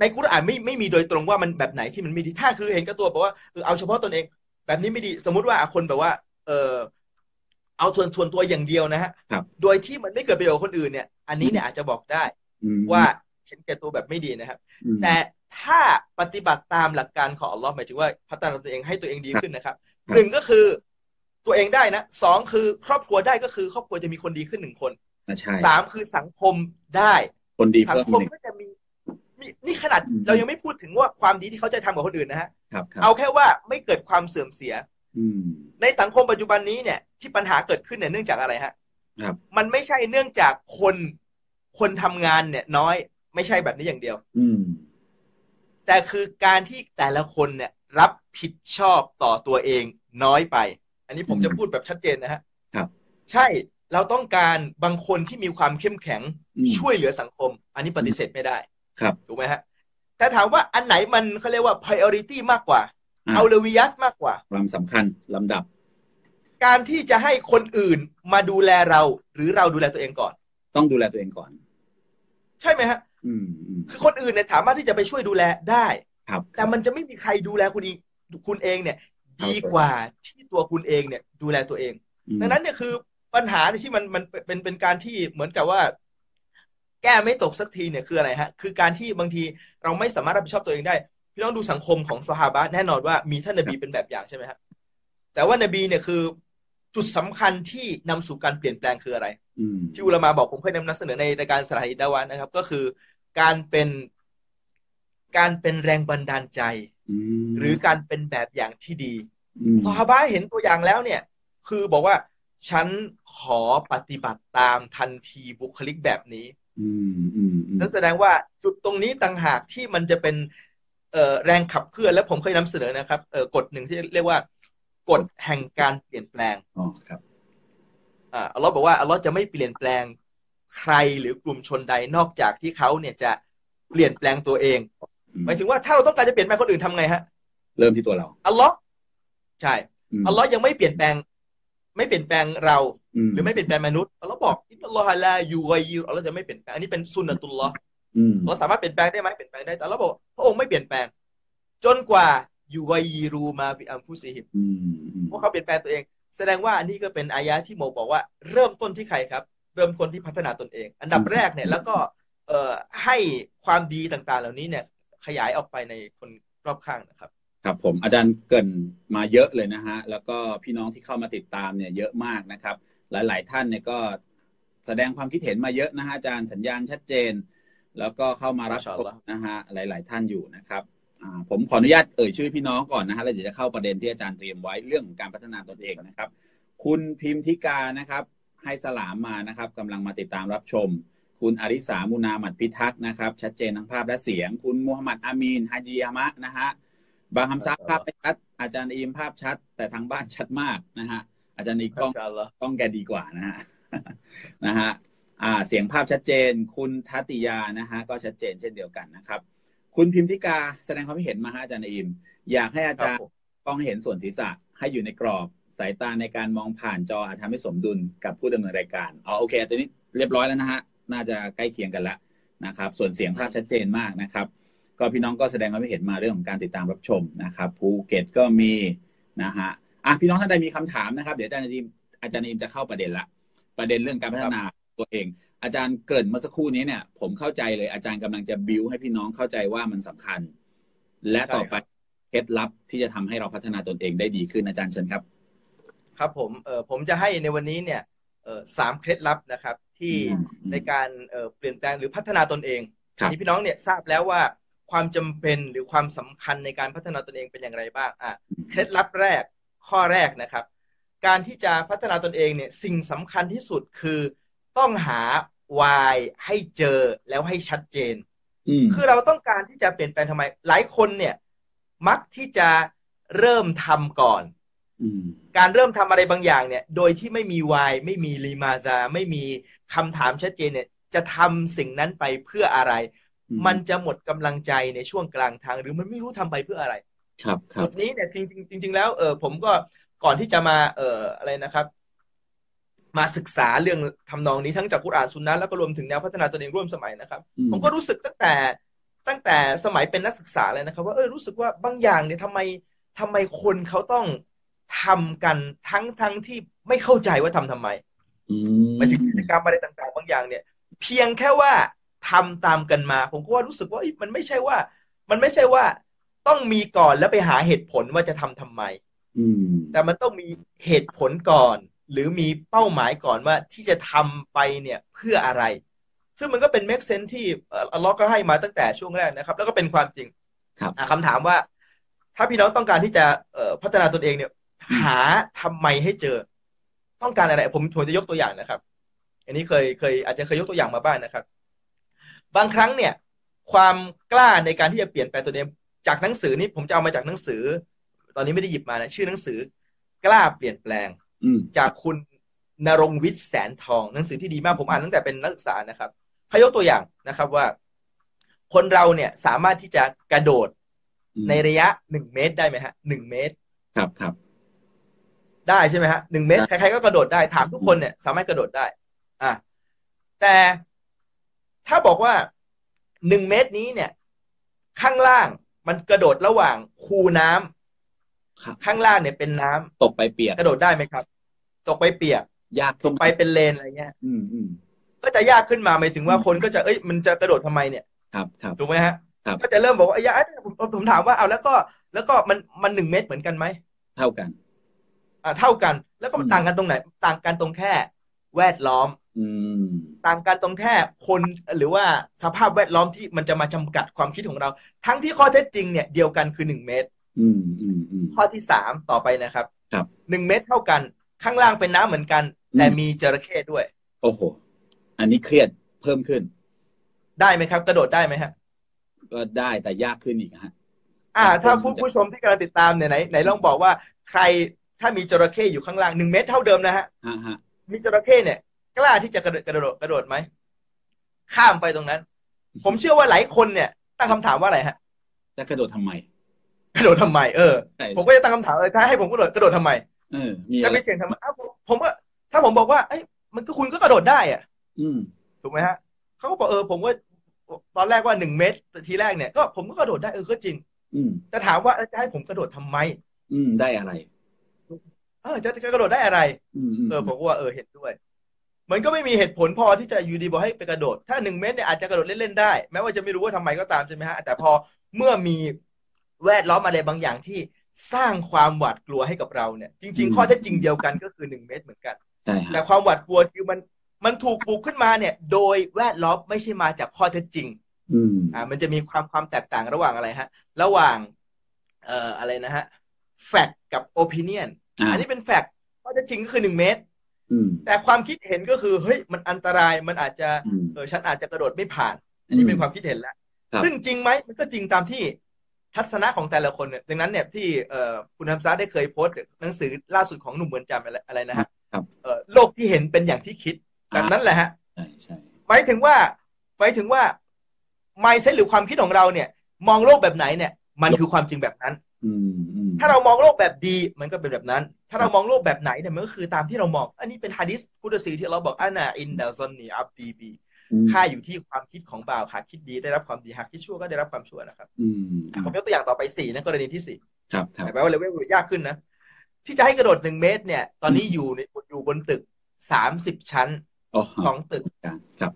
ในกุรอานไม่มีโดยตรงว่ามันแบบไหนที่มันไม่ดีถ้าคือเห็นแก่ตัวบอกว่าเอาเฉพาะตนเองแบบนี้ไม่ดีสมมติว่าคนแบบว่าเอาส่วนตัวอย่างเดียวนะฮะโดยที่มันไม่เกิดประโยชน์คนอื่นเนี่ยอันนี้เนี่ยอาจจะบอกได้ว่าเห็นแก่ตัวแบบไม่ดีนะครับแต่ถ้าปฏิบัติตามหลักการของอัลลอฮ์หมายถึงว่าพัฒนาตัวเองให้ตัวเองดีขึ้นนะครับหนึ่งก็คือตัวเองได้นะสองคือครอบครัวได้ก็คือครอบครัวจะมีคนดีขึ้นหนึ่งคนสามคือสังคมได้คนดีสังคมก็จะมีนี่ขนาดเรายังไม่พูดถึงว่าความดีที่เขาจะทำกับคนอื่นนะฮะเอาแค่ว่าไม่เกิดความเสื่อมเสียในสังคมปัจจุบันนี้เนี่ยที่ปัญหาเกิดขึ้นเนี่ยเนื่องจากอะไรฮะมันไม่ใช่เนื่องจากคนทำงานเนี่ยน้อยไม่ใช่แบบนี้อย่างเดียวแต่คือการที่แต่ละคนเนี่ยรับผิดชอบต่อตัวเองน้อยไปอันนี้ผมจะพูดแบบชัดเจนนะฮะใช่เราต้องการบางคนที่มีความเข้มแข็งช่วยเหลือสังคมอันนี้ปฏิเสธไม่ได้ถูกไหมฮะแต่ถามว่าอันไหนมันเขาเรียกว่า priority มากกว่าเอาเลวิยัสมากกว่าความสำคัญลำดับการที่จะให้คนอื่นมาดูแลเราหรือเราดูแลตัวเองก่อนต้องดูแลตัวเองก่อนใช่ไหมฮะคือคนอื่นเนี่ยสามารถที่จะไปช่วยดูแลได้แต่มันจะไม่มีใครดูแลคุณเองเนี่ยดีกว่าที่ตัวคุณเองเนี่ยดูแลตัวเองดังนั้นเนี่ยคือปัญหาที่มันเป็นการที่เหมือนกับว่าแก้ไม่ตกสักทีเนี่ยคืออะไรฮะคือการที่บางทีเราไม่สามารถรับผิดชอบตัวเองได้พี่ต้องดูสังคมของซอฮาบะห์แน่นอนว่ามีท่านนบีเป็นแบบอย่างใช่ไหมฮะแต่ว่านบีเนี่ยคือจุดสำคัญที่นำสู่การเปลี่ยนแปลงคืออะไรที่อุลามะห์บอกผมเคยนำเสนอในรายการสถานีดะวะห์นะครับก็คือการเป็นแรงบันดาลใจหรือการเป็นแบบอย่างที่ดีซอฮาบะห์เห็นตัวอย่างแล้วเนี่ยคือบอกว่าฉันขอปฏิบัติตามทันทีบุคลิกแบบนี้นั่นแสดงว่าจุดตรงนี้ต่างหากที่มันจะเป็นแรงขับเคลื่อนและผมเคยนำเสนอนะครับกฎหนึ่งที่เรียกว่ากฎแห่งการเปลี่ยนแปลงอ๋อครับอัลเลาะห์บอกว่าอัลเลาะห์จะไม่เปลี่ยนแปลงใครหรือกลุ่มชนใดนอกจากที่เขาเนี่ยจะเปลี่ยนแปลงตัวเองหมายถึงว่าถ้าเราต้องการจะเปลี่ยนแปลงคนอื่นทำไงฮะเริ่มที่ตัวเราอัลเลาะห์ใช่อัลเลาะห์ยังไม่เปลี่ยนแปลงเราหรือไม่เปลี่ยนแปลงมนุษย์อัลเลาะห์บอกอินนัลลอฮะลายุฆอยยิรุอัลเลาะห์จะไม่เปลี่ยนแปลงอันนี้เป็นซุนนะตุลลอฮ์เราสามารถเปลี่ยนแปลงได้ไหมเปลี่ยนแปลงได้แต่เราบอกพระองค์ไม่เปลี่ยนแปลงจนกว่ายูไกยีรูมาฟิอัมฟุซีฮิมพวกเขาเปลี่ยนแปลงตัวเองแสดงว่านี่ก็เป็นอายะที่โมบอกว่าเริ่มต้นที่ใครครับเริ่มต้นที่พัฒนาตนเองอันดับแรกเนี่ยแล้วก็ให้ความดีต่างๆเหล่านี้เนี่ยขยายออกไปในคนรอบข้างนะครับครับผมอาจารย์เกริ่นมาเยอะเลยนะฮะแล้วก็พี่น้องที่เข้ามาติดตามเนี่ยเยอะมากนะครับหลายๆท่านเนี่ยก็แสดงความคิดเห็นมาเยอะนะฮะอาจารย์สัญญาณชัดเจนแล้วก็เข้ามารับชมนะฮะหลายๆท่านอยู่นะครับผมขออนุญาตเอ่ยชื่อพี่น้องก่อนนะฮะแล้วเดี๋ยวจะเข้าประเด็นที่อาจารย์เตรียมไว้เรื่องของการพัฒนาตนเองนะครับคุณพิมธิกานะครับให้สลามมานะครับกำลังมาติดตามรับชมคุณอาริสามุนาหมัดพิทักษ์นะครับชัดเจนทั้งภาพและเสียงคุณมูฮัมหมัดอามีนฮาจียามะนะฮะบางคำซักภาพไม่ชัดอาจารย์อีมภาพชัดแต่ทางบ้านชัดมากนะฮะอาจารย์อีกกล้องแกดีกว่านะฮะนะฮะเสียงภาพชัดเจนคุณทัติยานะฮะก็ชัดเจนเช่นเดียวกันนะครับคุณพิมธิกาแสดงความเห็นมาฮะอาจารย์อิมอยากให้อาจารย์ต้องเห็นส่วนศีรษะให้อยู่ในกรอบส ายตาในการมองผ่านจออาจทำให้สมดุลกับผู้ดำเนินรายการอ๋อโอเคตอนนี้เรียบร้อยแล้วนะฮะน่าจะใกล้เคียงกันแล้วนะครับส่วนเสียงภาพชัดเจนมากนะครับก็พี่น้องก็แสดงความเห็นมาเรื่องของการติดตามรับชมนะครับภูเก็ตก็มีนะฮะอ่ะพี่น้องท่านใดมีคำถามนะครับเดี๋ยวอาจารย์นาอีมจะเข้าประเด็นละประเด็นเรื่องการพัฒนาตัวเองอาจารย์เกริ่นเมื่อสักครู่นี้เนี่ยผมเข้าใจเลยอาจารย์กำลังจะบิวให้พี่น้องเข้าใจว่ามันสำคัญและต่อไปเคล็ดลับที่จะทำให้เราพัฒนาตนเองได้ดีขึ้นอาจารย์เชิญครับครับผมจะให้ในวันนี้เนี่ย3เคล็ดลับนะครับที่ในการเปลี่ยนแปลงหรือพัฒนาตนเองนี่พี่น้องเนี่ยทราบแล้วว่าความจำเป็นหรือความสำคัญในการพัฒนาตนเองเป็นอย่างไรบ้างเคล็ดลับแรกข้อแรกนะครับการที่จะพัฒนาตนเองเนี่ยสิ่งสำคัญที่สุดคือต้องหา why ให้เจอแล้วให้ชัดเจนคือเราต้องการที่จะเปลี่ยนแปลงทำไมหลายคนเนี่ยมักที่จะเริ่มทำก่อนการเริ่มทำอะไรบางอย่างเนี่ยโดยที่ไม่มี why ไม่มี limaza ไม่มีคำถามชัดเจนเนี่ยจะทำสิ่งนั้นไปเพื่ออะไรมันจะหมดกำลังใจในช่วงกลางทางหรือมันไม่รู้ทำไปเพื่ออะไรจุดนี้เนี่ยจริงๆแล้วผมก็ก่อนที่จะมาอะไรนะครับมาศึกษาเรื่องทำนองนี้ทั้งจากกุรอานซุนนะห์แล้วก็รวมถึงแนวพัฒนาตนเองร่วมสมัยนะครับผมก็รู้สึกตั้งแต่สมัยเป็นนักศึกษาเลยนะครับว่ารู้สึกว่าบางอย่างเนี่ยทำไมคนเขาต้องทำกันทั้งที่ไม่เข้าใจว่าทำไมมาถึงกิจกรรมอะไรต่างๆบางอย่างเนี่ยเพียงแค่ว่าทำตามกันมาผมก็ว่ารู้สึกว่ามันไม่ใช่ว่าต้องมีก่อนแล้วไปหาเหตุผลว่าจะทำไมแต่มันต้องมีเหตุผลก่อนหรือมีเป้าหมายก่อนว่าที่จะทำไปเนี่ยเพื่ออะไรซึ่งมันก็เป็นเมคเซนส์ที่อัลเลาะห์ก็ให้มาตั้งแต่ช่วงแรกนะครับแล้วก็เป็นความจริงคำถามว่าถ้าพี่น้องต้องการที่จะพัฒนาตนเองเนี่ยหาทำไมให้เจอต้องการอะไรผมจะยกตัวอย่างนะครับอันนี้เคยอาจจะเคยยกตัวอย่างมาบ้าง นะครับบางครั้งเนี่ยความกล้าในการที่จะเปลี่ยนแปลงตัวเองจากหนังสือนี่ผมจะเอามาจากหนังสือตอนนี้ไม่ได้หยิบมานะชื่อหนังสือกล้าเปลี่ยนแปลงจากคุณณรงค์วิทย์แสนทองหนังสือที่ดีมากผมอ่านตั้งแต่เป็นนักศึกษานะครับเขายกตัวอย่างนะครับว่าคนเราเนี่ยสามารถที่จะกระโดดในระยะ1เมตรได้ไหมฮะ1เมตรครับได้ใช่ไหมฮะ1เมตรใครๆก็กระโดดได้ถามทุกคนเนี่ยสามารถกระโดดได้แต่ถ้าบอกว่า1เมตรนี้เนี่ยข้างล่างมันกระโดดระหว่างคูน้ำข้างล่างเนี่ยเป็นน้ำตกไปเปียกกระโดดได้ไหมครับตกไปเปียกยากตกไปเป็นเลนอะไรเงี้ยก็จะยากขึ้นมาหมายถึงว่าคนก็จะมันจะกระโดดทำไมเนี่ยครับถูกไหมฮะก็จะเริ่มบอกว่าผมถามว่าเอาแล้วก็มัน1เมตรเหมือนกันไหมเท่ากันเท่ากันแล้วก็มันต่างกันตรงไหนต่างกันตรงแค่แวดล้อมต่างกันตรงแค่คนหรือว่าสภาพแวดล้อมที่มันจะมาจำกัดความคิดของเราทั้งที่ข้อเท็จจริงเนี่ยเดียวกันคือ1เมตรข้อที่3ต่อไปนะครับ1เมตรเท่ากันข้างล่างเป็นน้ำเหมือนกันแต่มีจระเข้ด้วยโอ้โหอันนี้เครียดเพิ่มขึ้นได้ไหมครับกระโดดได้ไหมฮะก็ได้แต่ยากขึ้นอีกฮะถ้าผู้ชมที่กำลังติดตามเนี่ยไหนลองบอกว่าใครถ้ามีจระเข้อยู่ข้างล่าง1เมตรเท่าเดิมนะฮะมีจระเข้เนี่ยกล้าที่จะกระโดดไหมข้ามไปตรงนั้นผมเชื่อว่าหลายคนเนี่ยตั้งคำถามว่าอะไรฮะจะกระโดดทำไมผมก็จะตั้งคำถามถ้าให้ผมกระโดดทำไมจะไปเสี่ยงทำไมผมว่าถ้าผมบอกว่ามันก็คุณก็กระโดดได้อ่ะถูกไหมฮะเขาก็บอกผมว่าตอนแรกว่า1เมตรทีแรกเนี่ยก็ผมก็กระโดดได้ก็จริงแต่ถามว่าจะให้ผมกระโดดทำไมได้อะไรจะกระโดดได้อะไรผมว่าเห็นด้วยมันก็ไม่มีเหตุผลพอที่จะอยู่ดีบอกให้ไปกระโดดถ้า1เมตรเนี่ยอาจจะกระโดดเล่นๆได้แม้ว่าจะไม่รู้ว่าทำไมก็ตามใช่ไหมฮะแต่พอเมื่อมีแวดล้อมอะไรบางอย่างที่สร้างความหวาดกลัวให้กับเราเนี่ยจริงๆข้อเท็จจริงเดียวกันก็คือ1เมตรเหมือนกันแต่ความหวาดกลัวคือมันถูกปลูกขึ้นมาเนี่ยโดยแวดล้อมไม่ใช่มาจากข้อเท็จจริงมันจะมีความแตกต่างระหว่างอะไรฮะระหว่างอะไรนะฮะแฟกต์กับโอปิเนียนอันนี้เป็นแฟกต์ข้อเท็จจริงก็คือ1เมตรแต่ความคิดเห็นก็คือเฮ้ยมันอันตรายมันอาจจะฉันอาจจะกระโดดไม่ผ่านอันนี้เป็นความคิดเห็นแล้วซึ่งจริงไหมมันก็จริงตามที่ทัศนะของแต่ละคนเนี่ยดังนั้นเนี่ยที่คุณฮัมซาได้เคยโพสต์หนังสือล่าสุดของหนุ่มเหมือนจำอะไรนะฮะโลกที่เห็นเป็นอย่างที่คิดแบบนั้นแหละฮะหมายถึงว่า mindset หรือความคิดของเราเนี่ยมองโลกแบบไหนเนี่ยมันคือความจริงแบบนั้นถ้าเรามองโลกแบบดีมันก็เป็นแบบนั้น ถ้าเรามองโลกแบบไหนเนี่ยมันก็คือตามที่เรามองอันนี้เป็นฮะดิษกุดซีที่เราบอกอานาอินดาซอนนีอับดีบีค่าอยู่ที่ความคิดของบ่าวค่ะคิดดีได้รับความดีหากคิดชั่วก็ได้รับความชั่วนะครับผมยกตัวอย่างต่อไป4นะกรณีที่4ครับแปลว่าเลเวลยากขึ้นนะที่จะให้กระโดด1 เมตรเนี่ยตอนนี้อยู่บนตึก30 ชั้น2 ตึกครับ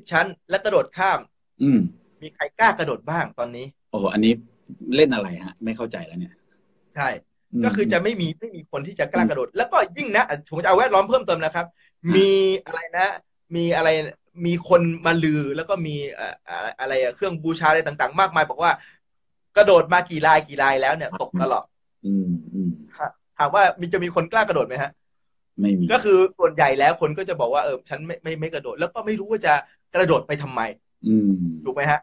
30 ชั้นและกระโดดข้ามมีใครกล้ากระโดดบ้างตอนนี้โอ้อันนี้เล่นอะไรฮะไม่เข้าใจแล้วเนี่ยใช่ก็คือจะไม่มีคนที่จะกล้ากระโดดแล้วก็ยิ่งนะผมจะเอาแวดล้อมเพิ่มเติมนะครับมีคนมาลือแล้วก็มีอะไรเครื่องบูชาอะไรต่างๆมากมายบอกว่ากระโดดมากี่รายแล้วเนี่ยตกตลอดถามว่าจะมีคนกล้ากระโดดไหมฮะไม่มีก็คือส่วนใหญ่แล้วคนก็จะบอกว่าฉันไม่กระโดดแล้วก็ไม่รู้ว่าจะกระโดดไปทำไมถูกไหมฮะ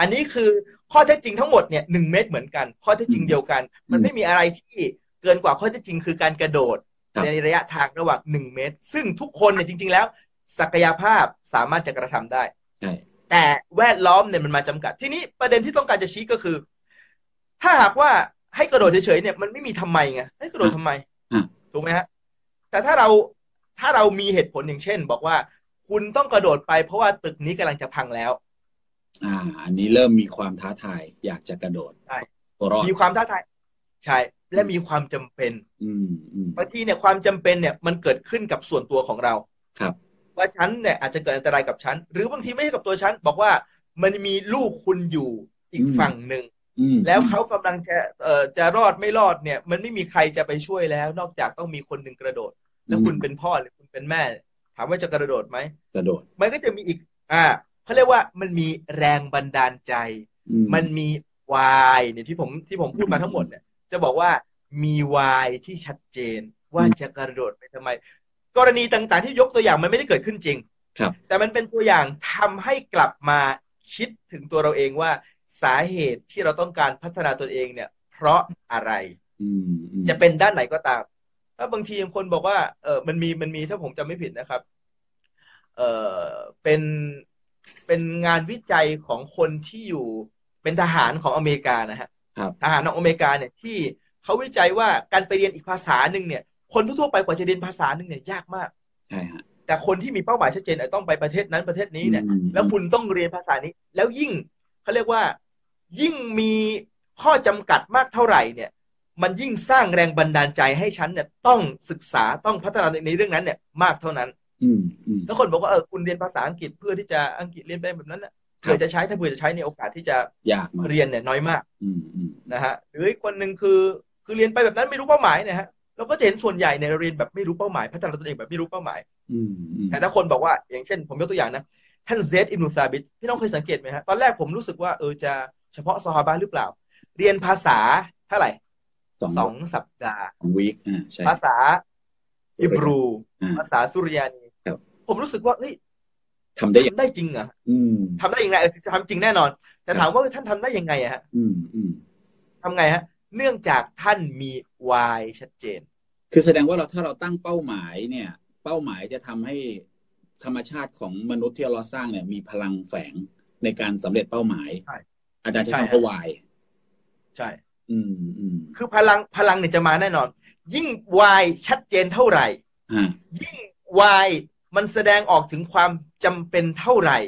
อันนี้คือข้อเท็จจริงทั้งหมดเนี่ย1 เมตรเหมือนกันข้อเท็จจริงเดียวกันมันไม่มีอะไรที่เกินกว่าข้อเท็จจริงคือการกระโดดในระยะทางระหว่าง1 เมตรซึ่งทุกคนเนี่ยจริงๆแล้วศักยภาพสามารถจะกระทำได้แต่แวดล้อมเนี่ยมันมาจำกัดทีนี้ประเด็นที่ต้องการจะชี้ก็คือถ้าหากว่าให้กระโดดเฉยๆเนี่ยมันไม่มีทำไมไงให้กระโดดทำไมถูกไหมฮะแต่ถ้าเรามีเหตุผลอย่างเช่นบอกว่าคุณต้องกระโดดไปเพราะว่าตึกนี้กำลังจะพังแล้วอันนี้เริ่มมีความท้าทายอยากจะกระโดดมีความท้าทายใช่และมีความจำเป็นบางทีเนี่ยความจำเป็นเนี่ยมันเกิดขึ้นกับส่วนตัวของเราครับว่าฉันเนี่ยอาจจะเกิดอันตรายกับฉันหรือบางทีไม่ใช่กับตัวฉันบอกว่ามันมีลูกคุณอยู่อีกฝั่งหนึ่งแล้วเขากำลังจะรอดไม่รอดเนี่ยมันไม่มีใครจะไปช่วยแล้วนอกจากต้องมีคนหนึ่งกระโดดแล้วคุณเป็นพ่อหรือคุณเป็นแม่ถามว่าจะกระโดดไหมกระโดดมันก็จะมีอีกเขาเรียกว่ามันมีแรงบันดาลใจมันมีวายเนี่ยที่ผมพูดมาทั้งหมดเนี่ยจะบอกว่ามีวายที่ชัดเจนว่าจะกระโดดไปทำไมกรณีต่างๆที่ยกตัวอย่างมันไม่ได้เกิดขึ้นจริงครับแต่มันเป็นตัวอย่างทำให้กลับมาคิดถึงตัวเราเองว่าสาเหตุที่เราต้องการพัฒนาตนเองเนี่ยเพราะอะไรจะเป็นด้านไหนก็ตามถ้าบางทีคนบอกว่ามันมีถ้าผมจำไม่ผิดนะครับเป็นงานวิจัยของคนที่อยู่เป็นทหารของอเมริกานะฮะทหารของอเมริกาเนี่ยที่เขาวิจัยว่าการไปเรียนอีกภาษาหนึ่งเนี่ยคนทั่วไปกว่าจะเรียนภาษาหนึ่งเนี่ยยากมากใช่ฮะแต่คนที่มีเป้าหมายชัดเจนต้องไปประเทศนั้นประเทศนี้เนี่ยแล้วคุณต้องเรียนภาษานี้แล้วยิ่งเขาเรียกว่ายิ่งมีข้อจำกัดมากเท่าไหร่เนี่ยมันยิ่งสร้างแรงบันดาลใจให้ฉันเนี่ยต้องศึกษาต้องพัฒนาในเรื่องนั้นเนี่ยมากเท่านั้นแล้วคนบอกว่าคุณเรียนภาษาอังกฤษเพื่อที่จะอังกฤษเรียนไปแบบนั้นนะเผื่อจะใช้ถ้าเผื่อจะใช้ในโอกาสที่จะเรียนเนี่ยน้อยมากนะฮะหรืออีกคนหนึ่งคือเรียนไปแบบนั้นไม่รู้เป้าหมายนะฮะเราก็จะเห็นส่วนใหญ่ในเรียนแบบไม่รู้เป้าหมายพัฒนาตนเองแบบไม่รู้เป้าหมายแต่ถ้าคนบอกว่าอย่างเช่นผมยกตัวอย่างนะท่านเซดอิบนุซาบิตพี่น้องเคยสังเกตไหมฮะตอนแรกผมรู้สึกว่าจะเฉพาะซอฮาบะห์หรือเปล่าเรียนภาษาเท่าไหร่2 สัปดาห์ภาษาฮิบรูภาษาสุริยานีผมรู้สึกว่าเฮ้ยทำได้จริงเหรอทำได้ยังไงจะทำจริงแน่นอนแต่ถามว่าท่านทำได้ยังไงอะฮะทำไงฮะเนื่องจากท่านมีวายชัดเจนคือแสดงว่าถ้าเราตั้งเป้าหมายเนี่ยเป้าหมายจะทำให้ธรรมชาติของมนุษย์ที่เราสร้างเนี่ยมีพลังแฝงในการสำเร็จเป้าหมายอาจารย์ใช้คำว่าวายใช่คือพลังเนี่ยจะมาแน่นอนยิ่งวายชัดเจนเท่าไหร่ยิ่งวายมันแสดงออกถึงความจำเป็นเท่าไหร่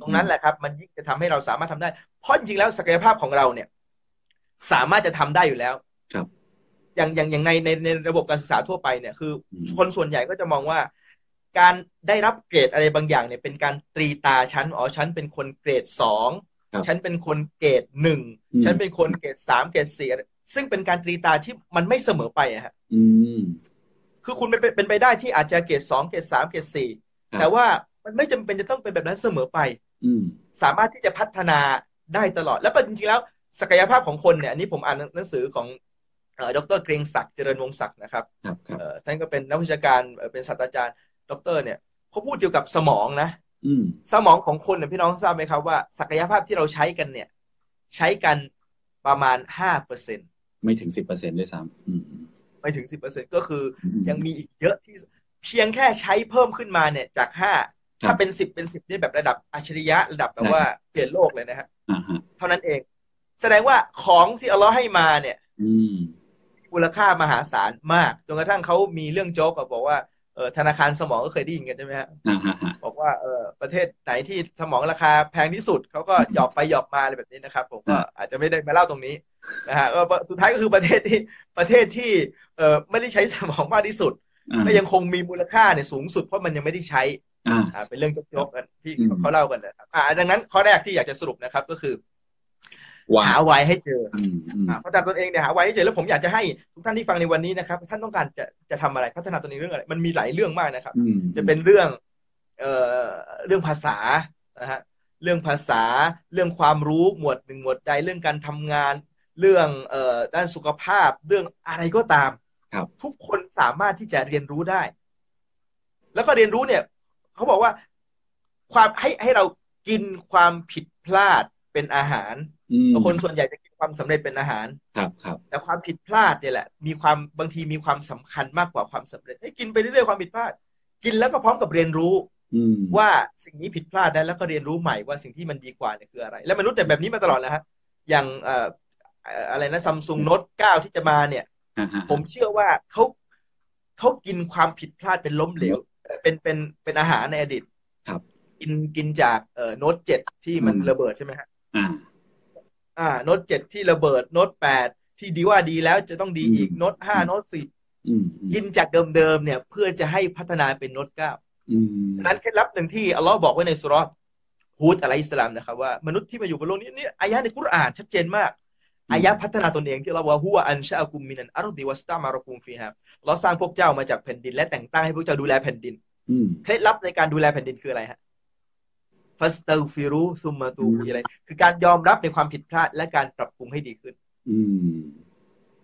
ตรงนั้นแหละครับมันยิ่งจะทำให้เราสามารถทำได้เพราะจริงๆแล้วศักยภาพของเราเนี่ยสามารถจะทำได้อยู่แล้วครับอย่างในระบบการศึกษาทั่วไปเนี่ยคือคนส่วนใหญ่ก็จะมองว่าการได้รับเกรดอะไรบางอย่างเนี่ยเป็นการตรีตาชั้นชั้นเป็นคนเกรด2ฉันเป็นคนเกรด1ฉันเป็นคนเกรด3เกรด4ซึ่งเป็นการตรีตาที่มันไม่เสมอไปอะฮะคือคุณเป็นไปได้ที่อาจจะเกรด2เกรด3เกรด4แต่ว่ามันไม่จำเป็นจะต้องเป็นแบบนั้นเสมอไปสามารถที่จะพัฒนาได้ตลอดแล้วก็จริงๆแล้วศักยภาพของคนเนี่ยอันนี้ผมอ่านหนังสือของดร.เกรียงศักดิ์เจริญวงศักดิ์นะครับท่านก็เป็นนักวิชาการเป็นศาสตราจารย์ดร.เนี่ยเขาพูดเกี่ยวกับสมองนะสมองของคนเนี่ยพี่น้องทราบไหมครับว่าศักยภาพที่เราใช้กันเนี่ยใช้กันประมาณ 5% ไม่ถึง 10% ด้วยซ้ำไม่ถึง 10% ก็คือยังมีอีกเยอะที่เพียงแค่ใช้เพิ่มขึ้นมาเนี่ยจาก5ถ้าเป็น10เป็น10เนี่ยแบบระดับอัจฉริยะระดับแบบว่าเปลี่ยนโลกเลยนะฮะเท่านั้นเองแสดงว่าของที่อัลเลาะห์ให้มาเนี่ย มูลค่ามหาศาลมากจนกระทั่งเขามีเรื่องโจ๊กบอกว่าธนาคารสมองก็เคยได้ยินกันใช่ไหมฮะบอกว่าประเทศไหนที่สมองราคาแพงที่สุดเขาก็หยอกไปหยอกมาอะไรแบบนี้นะครับผมก็อาจจะไม่ได้มาเล่าตรงนี้นะฮะสุดท้ายก็คือประเทศที่ไม่ได้ใช้สมองมากที่สุดก็ยังคงมีมูลค่าเนี่ยสูงสุดเพราะมันยังไม่ได้ใช้เป็นเรื่องโจ๊กกันที่เขาเล่ากันนะครับดังนั้นข้อแรกที่อยากจะสรุปนะครับก็คือหาไว้ให้เจอเพราะตนเองเนี่ยหาไว้ให้เจอแล้วผมอยากจะให้ทุกท่านที่ฟังในวันนี้นะครับท่านต้องการจะทำอะไรพัฒนาตนเองเรื่องอะไรมันมีหลายเรื่องมากนะครับจะเป็นเรื่องภาษานะฮะเรื่องภาษาเรื่องความรู้หมวดหนึ่งหมวดใดเรื่องการทำงานเรื่องด้านสุขภาพเรื่องอะไรก็ตามทุกคนสามารถที่จะเรียนรู้ได้แล้วก็เรียนรู้เนี่ยเขาบอกว่าความให้เรากินความผิดพลาดเป็นอาหารคนส่วนใหญ่จะกินความสำเร็จเป็นอาหารครับแต่ความผิดพลาดเนี่ยแหละมีความบางทีมีความสำคัญมากกว่าความสำเร็จให้กินไปเรื่อยๆความผิดพลาดกินแล้วก็พร้อมกับเรียนรู้ว่าสิ่งนี้ผิดพลาดได้แล้วก็เรียนรู้ใหม่ว่าสิ่งที่มันดีกว่าเนี่ยคืออะไรและมนุษย์แต่แบบนี้มาตลอดแล้วฮะอย่างอะไรนะ Samsung Note 9ที่จะมาเนี่ยผมเชื่อว่าเขากินความผิดพลาดเป็นล้มเหลวเป็นอาหารในอดีตกินจากโน้ต7ที่มันระเบิดใช่ไหมฮะโน้ต7ที่ระเบิดโน้ต8ที่ดีว่าดีแล้วจะต้องดีอีกโน้ต5โน้ต10กินจากเดิมๆเนี่ยเพื่อจะให้พัฒนาเป็นโน้ต9ดังนั้นเคล็ดลับหนึ่งที่อัลเลาะห์บอกไว้ในซูเราะห์ฮูดอะลัยฮิสสลามนะครับว่ามนุษย์ที่มาอยู่บนโลกนี้นี่อายะห์ในกุรอานชัดเจนมากอายะพัฒนาตนเองที่เราว่าฮุวะอันชะอะกุมมินันอัรฎิวัสตะมะระกุมฟีฮาเราสร้างพวกเจ้ามาจากแผ่นดินและแต่งตั้งให้พวกเจ้าดูแลแผ่นดินเคล็ดลับในการดูแลแผ่นดินคืออะไรฮะฟัสตัฆฟิรูซุมมะตูบูอิไลคือการยอมรับในความผิดพลาดและการปรับปรุงให้ดีขึ้น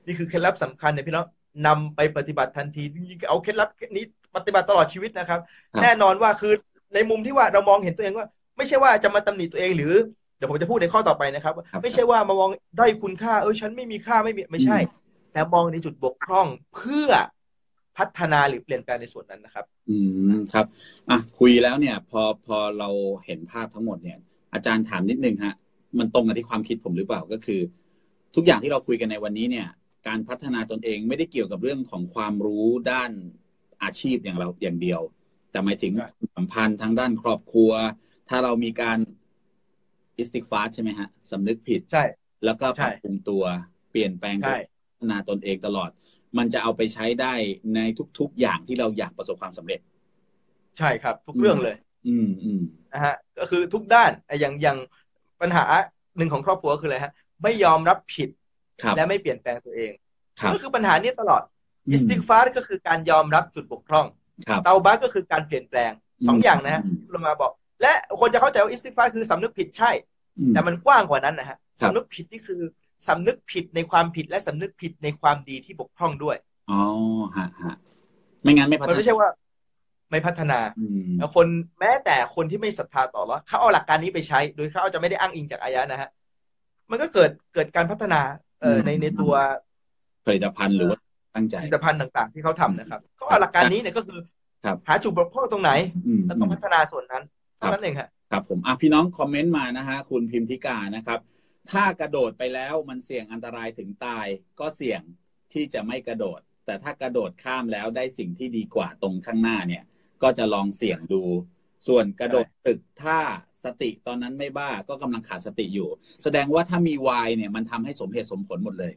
นี่คือเคล็ดลับสำคัญนะพี่น้องนำไปปฏิบัติทันทีเอาเคล็ดลับนี้ปฏิบัติตลอดชีวิตนะครับแน่นอนว่าคือในมุมที่ว่าเรามองเห็นตัวเองว่าไม่ใช่ว่าจะมาตำหนิตัวเองหรือเดี๋ยวผมจะพูดในข้อต่อไปนะครับไม่ใช่ว่ามามองด้อยคุณค่าฉันไม่มีค่าไม่ใช่แต่มองในจุดบกพร่องเพื่อพัฒนาหรือเปลี่ยนแปลงในส่วนนั้นนะครับครับคุยแล้วเนี่ยพอเราเห็นภาพทั้งหมดเนี่ยอาจารย์ถามนิดนึงฮะมันตรงกับที่ความคิดผมหรือเปล่าก็คือทุกอย่างที่เราคุยกันในวันนี้เนี่ยการพัฒนาตนเองไม่ได้เกี่ยวกับเรื่องของความรู้ด้านอาชีพอย่างเราอย่างเดียวแต่หมายถึงสัมพันธ์ทางด้านครอบครัวถ้าเรามีการอิสติกฟาสใช่ไหมฮะสำนึกผิดใช่แล้วก็ปรับปรุงตัวเปลี่ยนแปลงพัฒนาตนเองตลอดมันจะเอาไปใช้ได้ในทุกๆอย่างที่เราอยากประสบความสำเร็จใช่ครับทุกเรื่องเลยนะฮะก็คือทุกด้านอย่างปัญหาหนึ่งของครอบครัวคืออะไรฮะไม่ยอมรับผิดและไม่เปลี่ยนแปลงตัวเองก็คือปัญหานี้ตลอดอิสติกฟาสก็คือการยอมรับจุดบกพร่องเตาบ้าก็คือการเปลี่ยนแปลงสองอย่างนะฮะเรามาบอกและคนจะเข้าใจว่าอิสติกฟาร์คือสำนึกผิดใช่แต่มันกว้างกว่านั้นนะฮะสำนึกผิดนี่คือสำนึกผิดในความผิดและสำนึกผิดในความดีที่บกพร่องด้วยอ๋อฮะไม่งั้นไม่พัฒนามันไม่ใช่ว่าไม่พัฒนาคนแม้แต่คนที่ไม่ศรัทธาต่ออัลเลาะห์เขาเอาหลักการนี้ไปใช้โดยเขาจะไม่ได้อ้างอิงจากอายะนะฮะมันก็เกิดการพัฒนาในตัวผลิตภัณฑ์หรือว่าตั้งใจผลิตภัณฑ์ต่างๆที่เขาทำนะครับเขาเอาหลักการนี้เนี่ยก็คือหาจุดบกพร่องตรงไหนแล้วก็พัฒนาส่วนนั้นนั่นเองครับผมพี่น้องคอมเมนต์มานะฮะคุณพิมธิกานะครับถ้ากระโดดไปแล้วมันเสี่ยงอันตรายถึงตายก็เสี่ยงที่จะไม่กระโดดแต่ถ้ากระโดดข้ามแล้วได้สิ่งที่ดีกว่าตรงข้างหน้าเนี่ยก็จะลองเสี่ยงดูส่วนกระโดดตึกถ้าสติตอนนั้นไม่บ้าก็กำลังขาดสติอยู่แสดงว่าถ้ามีวายเนี่ยมันทำให้สมเหตุสมผลหมดเลย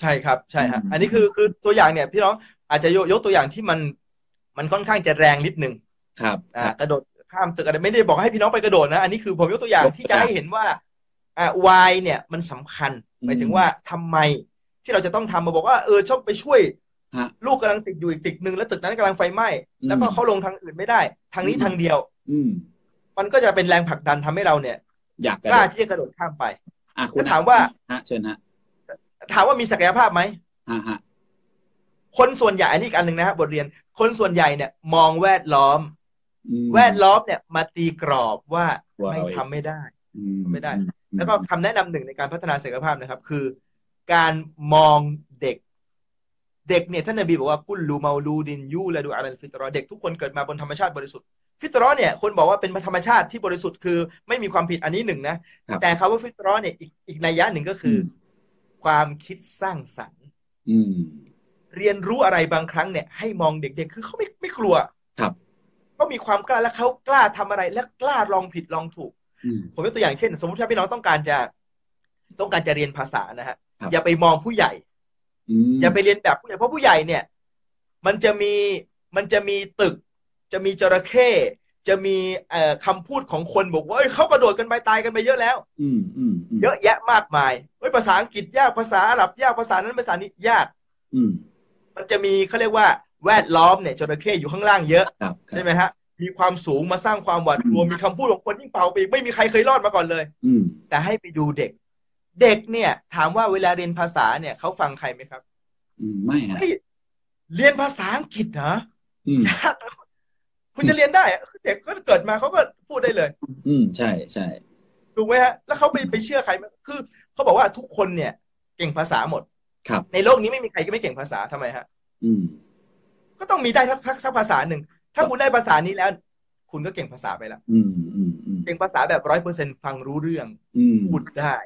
ใช่ครับใช่ฮะอันนี้คือตัวอย่างเนี่ยพี่น้องอาจจะยกตัวอย่างที่มันค่อนข้างจะแรงนิดนึงครับกระโดดข้ามตึกอะไรไม่ได้บอกให้พี่น้องไปกระโดดนะอันนี้คือผมยกตัวอย่างที่จะให้เห็นว่าวายเนี่ยมันสำคัญหมายถึงว่าทำไมที่เราจะต้องทำมาบอกว่าชอบไปช่วยลูกกำลังติดอยู่อีกตึกนึงแล้วตึกนั้นกำลังไฟไหม้แล้วก็เขาลงทางอื่นไม่ได้ทางนี้ทางเดียวมันก็จะเป็นแรงผลักดันทำให้เราเนี่ยกล้าที่จะกระโดดข้ามไปแล้วถามว่ามีศักยภาพไหมคนส่วนใหญ่อันนี้อีกอันนึงนะฮะบทเรียนคนส่วนใหญ่เนี่ยมองแวดล้อมเนี่ยมาตีกรอบว่าไม่ทำไม่ได้แล้วก็คำแนะนำหนึ่งในการพัฒนาศักยภาพนะครับคือการมองเด็กเนี่ยท่านนบีบอกว่ากุลลูเมาลูดินยูและดูอาลัลฟิตรอเด็กทุกคนเกิดมาบนธรรมชาติบริสุทธิ์ฟิตรอเนี่ยคนบอกว่าเป็นธรรมชาติที่บริสุทธิ์คือไม่มีความผิดอันนี้หนึ่งนะแต่คำว่าฟิตรอเนี่ยอีกนัยยะหนึ่งก็คือความคิดสร้างสรรค์ เรียนรู้อะไรบางครั้งเนี่ยให้มองเด็กๆคือเขาไม่กลัวครับเขามีความกล้าและเขากล้าทำอะไรและกล้าลองผิดลองถูกผมยกตัวอย่างเช่นสมมติว่าพี่น้องต้องการจะเรียนภาษานะฮะอย่าไปมองผู้ใหญ่อย่าไปเรียนแบบผู้ใหญ่เพราะผู้ใหญ่เนี่ยมันจะมีตึกจะมีจระเข้จะมีคำพูดของคนบอกว่าเขากระโดดกันไปตายกันไปเยอะแล้วเยอะแยะมากมายภาษาอังกฤษยากภาษาอาหรับยากภาษานั้นภาษานี้ยากมันจะมีเขาเรียกว่าแวดล้อมเนี่ยจระเข้อยู่ข้างล่างเยอะใช่ไหมฮะมีความสูงมาสร้างความหวาดกลัวมีคำพูดของคนยิ่งเป่าไปไม่มีใครเคยรอดมาก่อนเลยแต่ให้ไปดูเด็กเด็กเนี่ยถามว่าเวลาเรียนภาษาเนี่ยเขาฟังใครไหมครับไม่นะเรียนภาษาอังกฤษเหรอยากคุณจะเรียนได้เด็กก็เกิดมาเขาก็พูดได้เลยใช่ใช่ถูกไหมฮะแล้วเขาไปเชื่อใครคือเขาบอกว่าทุกคนเนี่ยเก่งภาษาหมดครับในโลกนี้ไม่มีใครที่ไม่เก่งภาษาทำไมฮะก็ต้องมีได้สักภาษาหนึ่งถ้าคุณได้ภาษานี้แล้วคุณก็เก่งภาษาไปแล้วเก่งภาษาแบบ100%ฟังรู้เรื่องพูดได้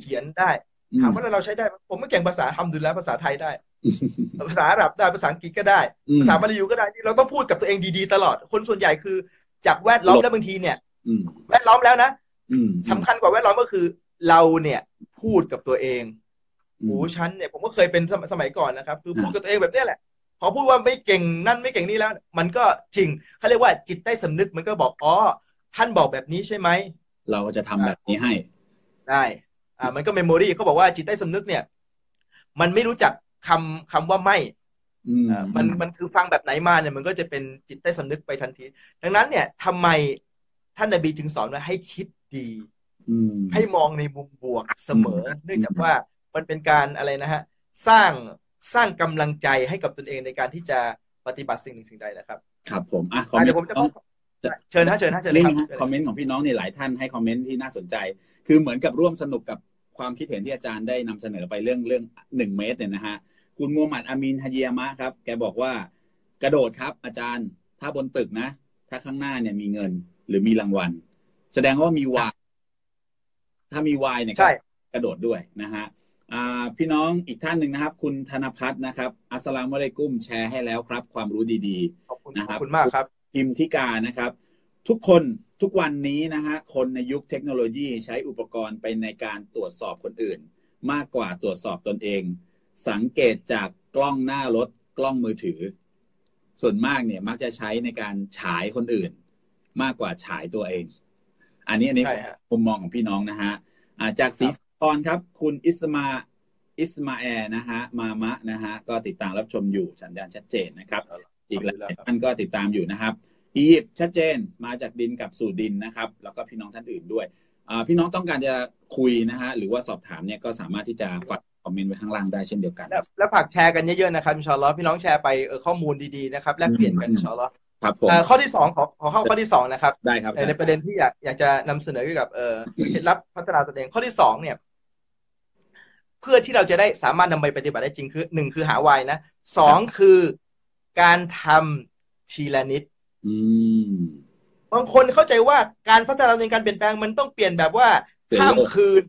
เขียนได้ถามว่าเราใช้ได้ผมก็เก่งภาษาทำดูแล้วภาษาไทยได้ภาษาอาหรับได้ภาษาอังกฤษก็ได้ภาษาบาลีก็ได้เราต้องพูดกับตัวเองดีๆตลอดคนส่วนใหญ่คือจากแวดล้อมแล้วบางทีเนี่ยแวดล้อมแล้วนะสำคัญกว่าแวดล้อมก็คือเราเนี่ยพูดกับตัวเองโอ้ฉันเนี่ยผมก็เคยเป็นสมัยก่อนนะครับคือพูดกับตัวเองแบบนี้แหละพอพูดว่าไม่เก่งนั่นไม่เก่งนี่แล้วมันก็จริงเขาเรียกว่าจิตใต้สำนึกมันก็บอกอ๋อท่านบอกแบบนี้ใช่ไหมเราจะทำแบบนี้ให้ได้มันก็เมมโมรี่เขาบอกว่าจิตใต้สำนึกเนี่ยมันไม่รู้จักคำว่าไม่มันคือฟังแบบไหนมาเนี่ยมันก็จะเป็นจิตใต้สำนึกไปทันทีดังนั้นเนี่ยทำไมท่านนบีจึงสอนว่าให้คิดดีให้มองในมุมบวกเสมอเนื่องจากว่ามันเป็นการอะไรนะฮะสร้างกำลังใจให้กับตนเองในการที่จะปฏิบัติสิ่งหนึ่งสิ่งใดนะครับครับผมอ่ะเดี๋ยวผมจะเชิญนะเชิญเลยครับคอมเมนต์ของพี่น้องเนี่ยหลายท่านให้คอมเมนต์ที่น่าสนใจคือเหมือนกับร่วมสนุกกับความคิดเห็นที่อาจารย์ได้นำเสนอไปเรื่อง1 เมตรเนี่ยนะฮะคุณมูฮัมหมัดอามีนฮาจิยามะครับแกบอกว่ากระโดดครับอาจารย์ถ้าบนตึกนะถ้าข้างหน้าเนี่ยมีเงินหรือมีรางวัลแสดงว่ามีวายถ้ามีวายเนี่ยกระโดดด้วยนะฮะพี่น้องอีกท่านหนึ่งนะครับคุณธนพัฒน์นะครับอัสสลามุอะลัยกุมแชร์ให้แล้วครับความรู้ดีๆนะครับขอบคุณมากครับพิมธิกานะครับทุกคนทุกวันนี้นะฮะคนในยุคเทคโนโลยีใช้อุปกรณ์ไปในการตรวจสอบคนอื่นมากกว่าตรวจสอบตนเองสังเกตจากกล้องหน้ารถกล้องมือถือส่วนมากเนี่ยมักจะใช้ในการฉายคนอื่นมากกว่าฉายตัวเองอันนี้มุมมองของพี่น้องนะฮะจากสีตอนครับคุณอิสมาแอร์นะฮะมามะนะฮะก็ติดตามรับชมอยู่สัญญาณชัดเจนนะครับอีกหลายท่านก็ติดตามอยู่นะครับอียิปต์ชัดเจนมาจากดินกับสู่ดินนะครับแล้วก็พี่น้องท่านอื่นด้วยพี่น้องต้องการจะคุยนะฮะหรือว่าสอบถามเนี่ยก็สามารถที่จะฝากคอมเมนต์ไว้ข้างล่างได้เช่นเดียวกันแล้วฝากแชร์กันเยอะๆนะครับอินชาอัลเลาะห์พี่น้องแชร์ไปข้อมูลดีๆนะครับแลกเปลี่ยนกันอินชาอัลเลาะห์ครับผมข้อที่2ขอเข้าข้อที่2นะครับได้ครับในประเด็นที่อยากจะนำเสนอเกี่ยวกับเคล็ดลับพัฒนาตนเองข้อที่2เนี่ยเพื่อที่เราจะได้สามารถนำไปปฏิบัติได้จริงคือ1คือหาวายนะ2คือการทำทีละนิดบางคนเข้าใจว่าการพัฒนาตนเองการเปลี่ยนแปลงมันต้องเปลี่ยนแบบว่าข้ามคืน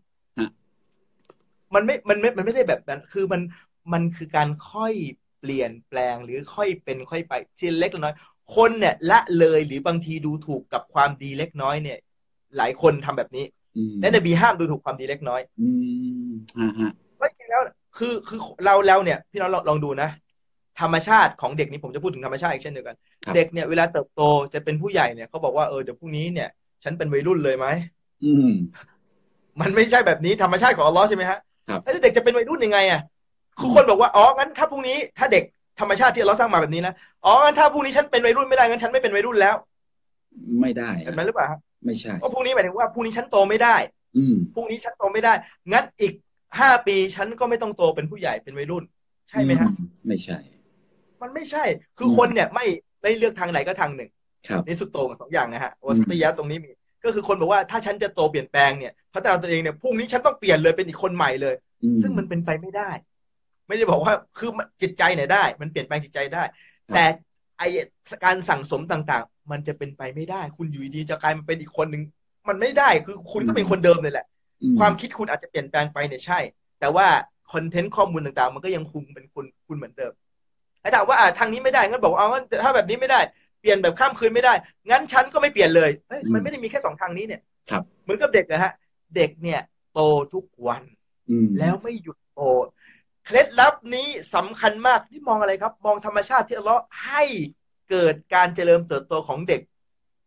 มันไม่ได้แบบนั้นคือมันคือการค่อยเปลี่ยนแปลงหรือค่อยเป็นค่อยไปทีเล็กน้อยคนเนี่ยละเลยหรือบางทีดูถูกกับความดีเล็กน้อยเนี่ยหลายคนทำแบบนี้และนบีห้ามดูถูกความดีเล็กน้อยเพราะจริงแล้วคือเราเนี่ยพี่น้องลองดูนะธรรมชาติของเด็กนี้ผมจะพูดถึงธรรมชาติอีกเช่นเดียวกันเด็กเนี่ยเวลาเติบโตจะเป็นผู้ใหญ่เนี่ยเขาบอกว่าเดี๋ยวพรุ่งนี้เนี่ยฉันเป็นวัยรุ่นเลยไหมมันไม่ใช่แบบนี้ธรรมชาติของอัลลอฮ์ใช่ไหมฮะแล้วเด็กจะเป็นวัยรุ่นยังไงอ่ะคือคนบอกว่าอ๋องั้นถ้าพรุ่งนี้ถ้าเด็กธรรมชาติที่เราสร้างมาแบบนี้นะอ๋องั้นถ้าพรุ่งนี้ฉันเป็นวัยรุ่นไม่ได้งั้นฉันไม่เป็นวัยรุ่นแล้วไม่ได้เห็นไหมหรือเปล่าครับไม่ใช่เพราะพรุ่งนี้หมายถึงว่าพรุ่งนี้ฉันโตไม่ได้พรุ่งนี้ฉันโตไม่ได้งั้นอีก5 ปีฉันก็ไม่ต้องโตเป็นผู้ใหญ่เป็นวัยรุ่นใช่ไหมฮะไม่ใช่มันไม่ใช่คือคนเนี่ยไม่เลือกทางไหนก็ทางหนึ่งนี่สุดโต่ง2 อย่างนะฮะวัสติยะตรงนี้มีก็คือคนบอกว่าถ้าฉันจะโตเปลี่ยนแปลงเนี่ยพัฒนาตัวเองเนี่ยพรุ่งนี้ฉันต้องเปลี่ยนเลยเป็นอีกคนใหม่เลยซึ่งมันเป็นไปไม่ได้ไม่ได้บอกว่าคือจิตใจเนี่ยได้มันเปลี่ยนแปลงจิตใจได้แต่ไอการสั่งสมต่างๆมันจะเป็นไปไม่ได้คุณอยู่ดีจะกลายมันเป็นอีกคนหนึ่งมันไม่ได้คือคุณก็เป็นคนเดิมเลยแหละความคิดคุณอาจจะเปลี่ยนแปลงไปเนี่ยใช่แต่ว่า คอนเทนต์ข้อมูลต่างๆมันก็ยังคงเป็นคุณเหมือนเดิมถ้าถามว่าทางนี้ไม่ได้งั้นบอกเอาว่าถ้าแบบนี้ไม่ได้เปลี่ยนแบบข้ามคืนไม่ได้งั้นฉันก็ไม่เปลี่ยนเลยเฮ้ยมันไม่ได้มีแค่สองทางนี้เนี่ยเหมือนกับเด็กนะฮะเด็กเนี่ยโตทุกวันแล้วไม่หยุดโตเคล็ดลับนี้สำคัญมากนี่มองอะไรครับมองธรรมชาติที่อัลเลาะห์ให้เกิดการเจริญเติบโตของเด็ก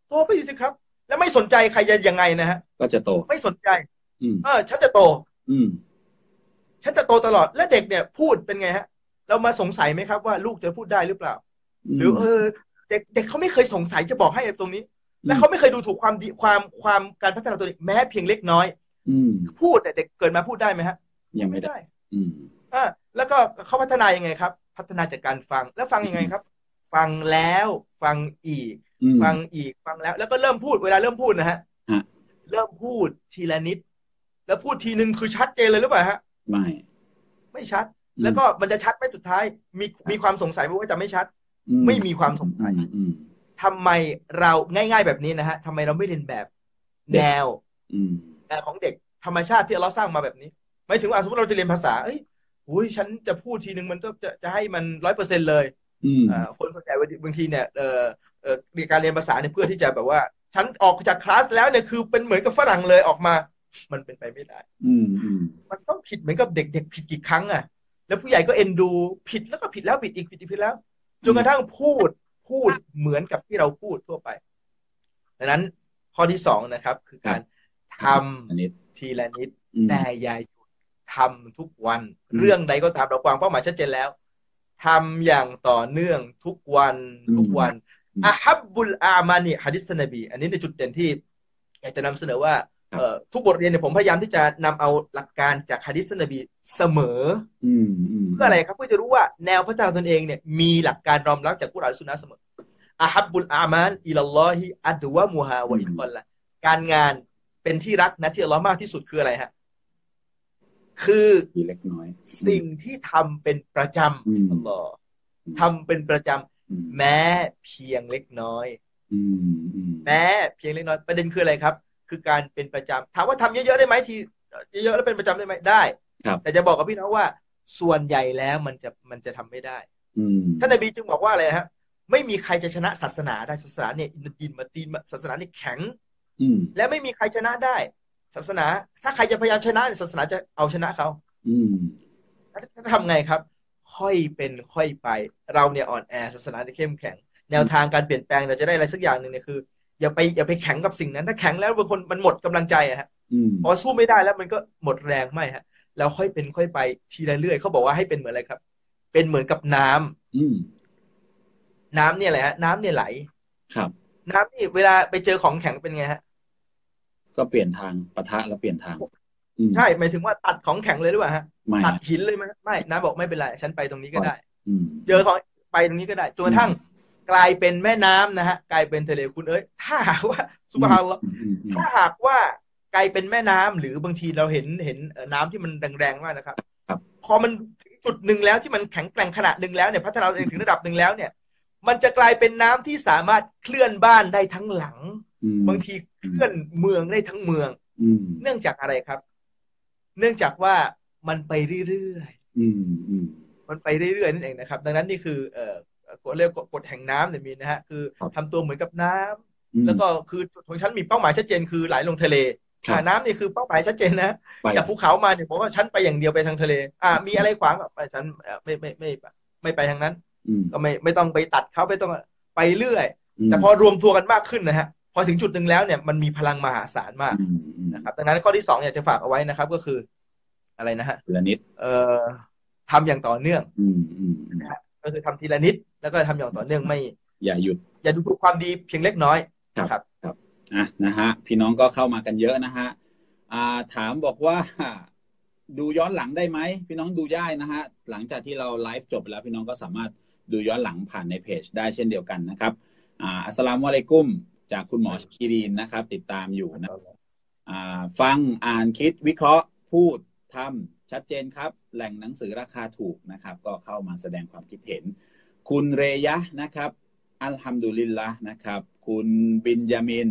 โตไปสิครับแล้วไม่สนใจใครจะยังไงนะฮะก็จะโตไม่สนใจฉันจะโตฉันจะโตตลอดและเด็กเนี่ยพูดเป็นไงฮะเรามาสงสัยไหมครับว่าลูกจะพูดได้หรือเปล่าหรือเด็กเขาไม่เคยสงสัยจะบอกให้ตรงนี้และเขาไม่เคยดูถูกความการพัฒนาตัวเองแม้เพียงเล็กน้อยพูดแต่เด็กเกิดมาพูดได้ไหมฮะยังไม่ได้แล้วก็เขาพัฒนายังไงครับพัฒนาจากการฟังแล้วฟังยังไงครับฟังแล้วฟังอีกฟังอีกฟังแล้วก็เริ่มพูดเวลาเริ่มพูดนะฮะเริ่มพูดทีละนิดแล้วพูดทีนึงคือชัดเจนเลยหรือเปล่าฮะไม่ชัดแล้วก็มันจะชัดไหมสุดท้ายมีความสงสัยว่าจะไม่ชัดไม่มีความสงสัยทำไมเราง่ายๆแบบนี้นะฮะทำไมเราไม่เรียนแบบแนวของเด็กธรรมชาติที่เราสร้างมาแบบนี้หมายถึงว่าสมมติเราจะเรียนภาษาเอ้ยอุ้ยฉันจะพูดทีนึงมันก็จะให้มัน 100% เลยคนส่วนใหญ่บางทีเนี่ยการเรียนภาษาเนี่ยเพื่อที่จะแบบว่าฉันออกจากคลาสแล้วเนี่ยคือเป็นเหมือนกับฝรั่งเลยออกมามันเป็นไปไม่ได้มันต้องผิดเหมือนกับเด็กๆผิดกี่ครั้งอ่ะแล้วผู้ใหญ่ก็เอ็นดูผิดแล้วก็ผิดแล้วผิดอีกผิดแล้วจนกระทั่งพูดเหมือนกับที่เราพูดทั่วไปดังนั้นข้อที่สองนะครับคือการทำทีละนิดแต่อย่าหยุดทำทุกวันเรื่องใดก็ตามเราวางเป้าหมายชัดเจนแล้วทำอย่างต่อเนื่องทุกวันอะฮับบุลอามานีฮะดิษนบีอันนี้ในจุดเด่นที่อยากจะนำเสนอว่าทุกบทเรียนเนี่ยผมพยายามที่จะนำเอาหลักการจากหะดีษนบีเสมอเพื่ออะไรครับเพื่อจะรู้ว่าแนวพัฒนาตนเองเนี่ยมีหลักการรอมรับจากกุรอานซุนนะเสมออะฮับบุลอามานอิลลอฮิอัดวะมูฮาวะอินกอลละการงานเป็นที่รักนะที่อัลเลาะห์มากที่สุดคืออะไรฮะคือเล็กน้อยสิ่งที่ทำเป็นประจำอัลเลาะห์ทำเป็นประจำแม้เพียงเล็กน้อยแม้เพียงเล็กน้อยประเด็นคืออะไรครับคือการเป็นประจำถามว่าทำเยอะๆได้ไหมทีเยอะๆแล้วเป็นประจำได้ไหมได้แต่จะบอกกับพี่น้องว่าส่วนใหญ่แล้วมันจะทำไม่ได้ท่านนบีจึงบอกว่าอะไรฮะไม่มีใครจะชนะศาสนาได้ศาสนาเนี่ยดินมาตีนศาสนาเนี่ยแข็งและไม่มีใครชนะได้ศาสนาถ้าใครจะพยายามชนะศาสนาจะเอาชนะเขาถ้าทำไงครับค่อยเป็นค่อยไปเราเนี่ยอ่อนแอศาสนาเนี่ยเข้มแข็งแนวทางการเปลี่ยนแปลงเราจะได้อะไรสักอย่างหนึ่งเนี่ยคืออย่าไปแข็งกับสิ่งนั้นถ้าแข็งแล้วบางคนมันหมดกำลังใจอะฮะพอสู้ไม่ได้แล้วมันก็หมดแรงไม่ฮะแล้วค่อยเป็นค่อยไปทีละเรื่อยเขาบอกว่าให้เป็นเหมือนอะไรครับเป็นเหมือนกับน้ำน้ำเนี่ยอะไรฮะน้ำเนี่ยไหลครับน้ำนี่เวลาไปเจอของแข็งเป็นไงฮะก็เปลี่ยนทางปะทะแล้วเปลี่ยนทางใช่หมายถึงว่าตัดของแข็งเลยหรือเปล่าฮะตัดหินเลยไหมไม่น้ำบอกไม่เป็นไรฉันไปตรงนี้ก็ได้เจอของไปตรงนี้ก็ได้จนกระทั่งกลายเป็นแม่น้ำนะฮะกลายเป็นทะเลคุณเอ้ยถ้าหากว่าซุบฮานัลลอฮ์ถ้าหากว่ากลายเป็นแม่น้ำหรือบางทีเราเห็นน้ำที่มันแรงๆมากนะครับพอมันจุดหนึ่งแล้วที่มันแข็งแกร่งขนาดหนึ่งแล้วเนี่ยพัฒนาตัวเองถึงระดับหนึ่งแล้วเนี่ยมันจะกลายเป็นน้ำที่สามารถเคลื่อนบ้านได้ทั้งหลังบางทีเคลื่อนเมืองได้ทั้งเมืองเนื่องจากอะไรครับเนื่องจากว่ามันไปเรื่อยๆมันไปเรื่อยๆนั่นเองนะครับดังนั้นนี่คือเรียกกฎแห่งน้ำเนี่ยมีนะฮะคือทำตัวเหมือนกับน้ำแล้วก็คือจุดของฉันมีเป้าหมายชัดเจนคือไหลลงทะเลน้ำนี่คือเป้าหมายชัดเจนนะจากภูเขามาเนี่ยผมว่าฉันไปอย่างเดียวไปทางทะเลมีอะไรขวางไปฉันไม่ไปทางนั้นก็ไม่ต้องไปตัดเขาไม่ต้องไปเรื่อยแต่พอรวมทัวกันมากขึ้นนะฮะพอถึงจุดหนึ่งแล้วเนี่ยมันมีพลังมหาศาลมากนะครับดังนั้นข้อที่สองอยากจะฝากเอาไว้นะครับก็คืออะไรนะฮะทีละนิดทำอย่างต่อเนื่องก็คือทำทีละนิดแล้วก็ทำอย่างต่อเนื่องไม่อย่าหยุดอย่าดูถูกความดีเพียงเล็กน้อยครับครับนะฮะพี่น้องก็เข้ามากันเยอะนะฮะถามบอกว่าดูย้อนหลังได้ไหมพี่น้องดูได้นะฮะหลังจากที่เราไลฟ์จบแล้วพี่น้องก็สามารถดูย้อนหลังผ่านในเพจได้เช่นเดียวกันนะครับอัสลามุอะลัยกุมจากคุณหมอชกีรีนนะครับติดตามอยู่นะฟังอ่านคิดวิเคราะห์พูดทำชัดเจนครับแหล่งหนังสือราคาถูกนะครับก็เข้ามาแสดงความคิดเห็นคุณเรยะนะครับอัลฮัมดุลิลละนะครับคุณบินยามิน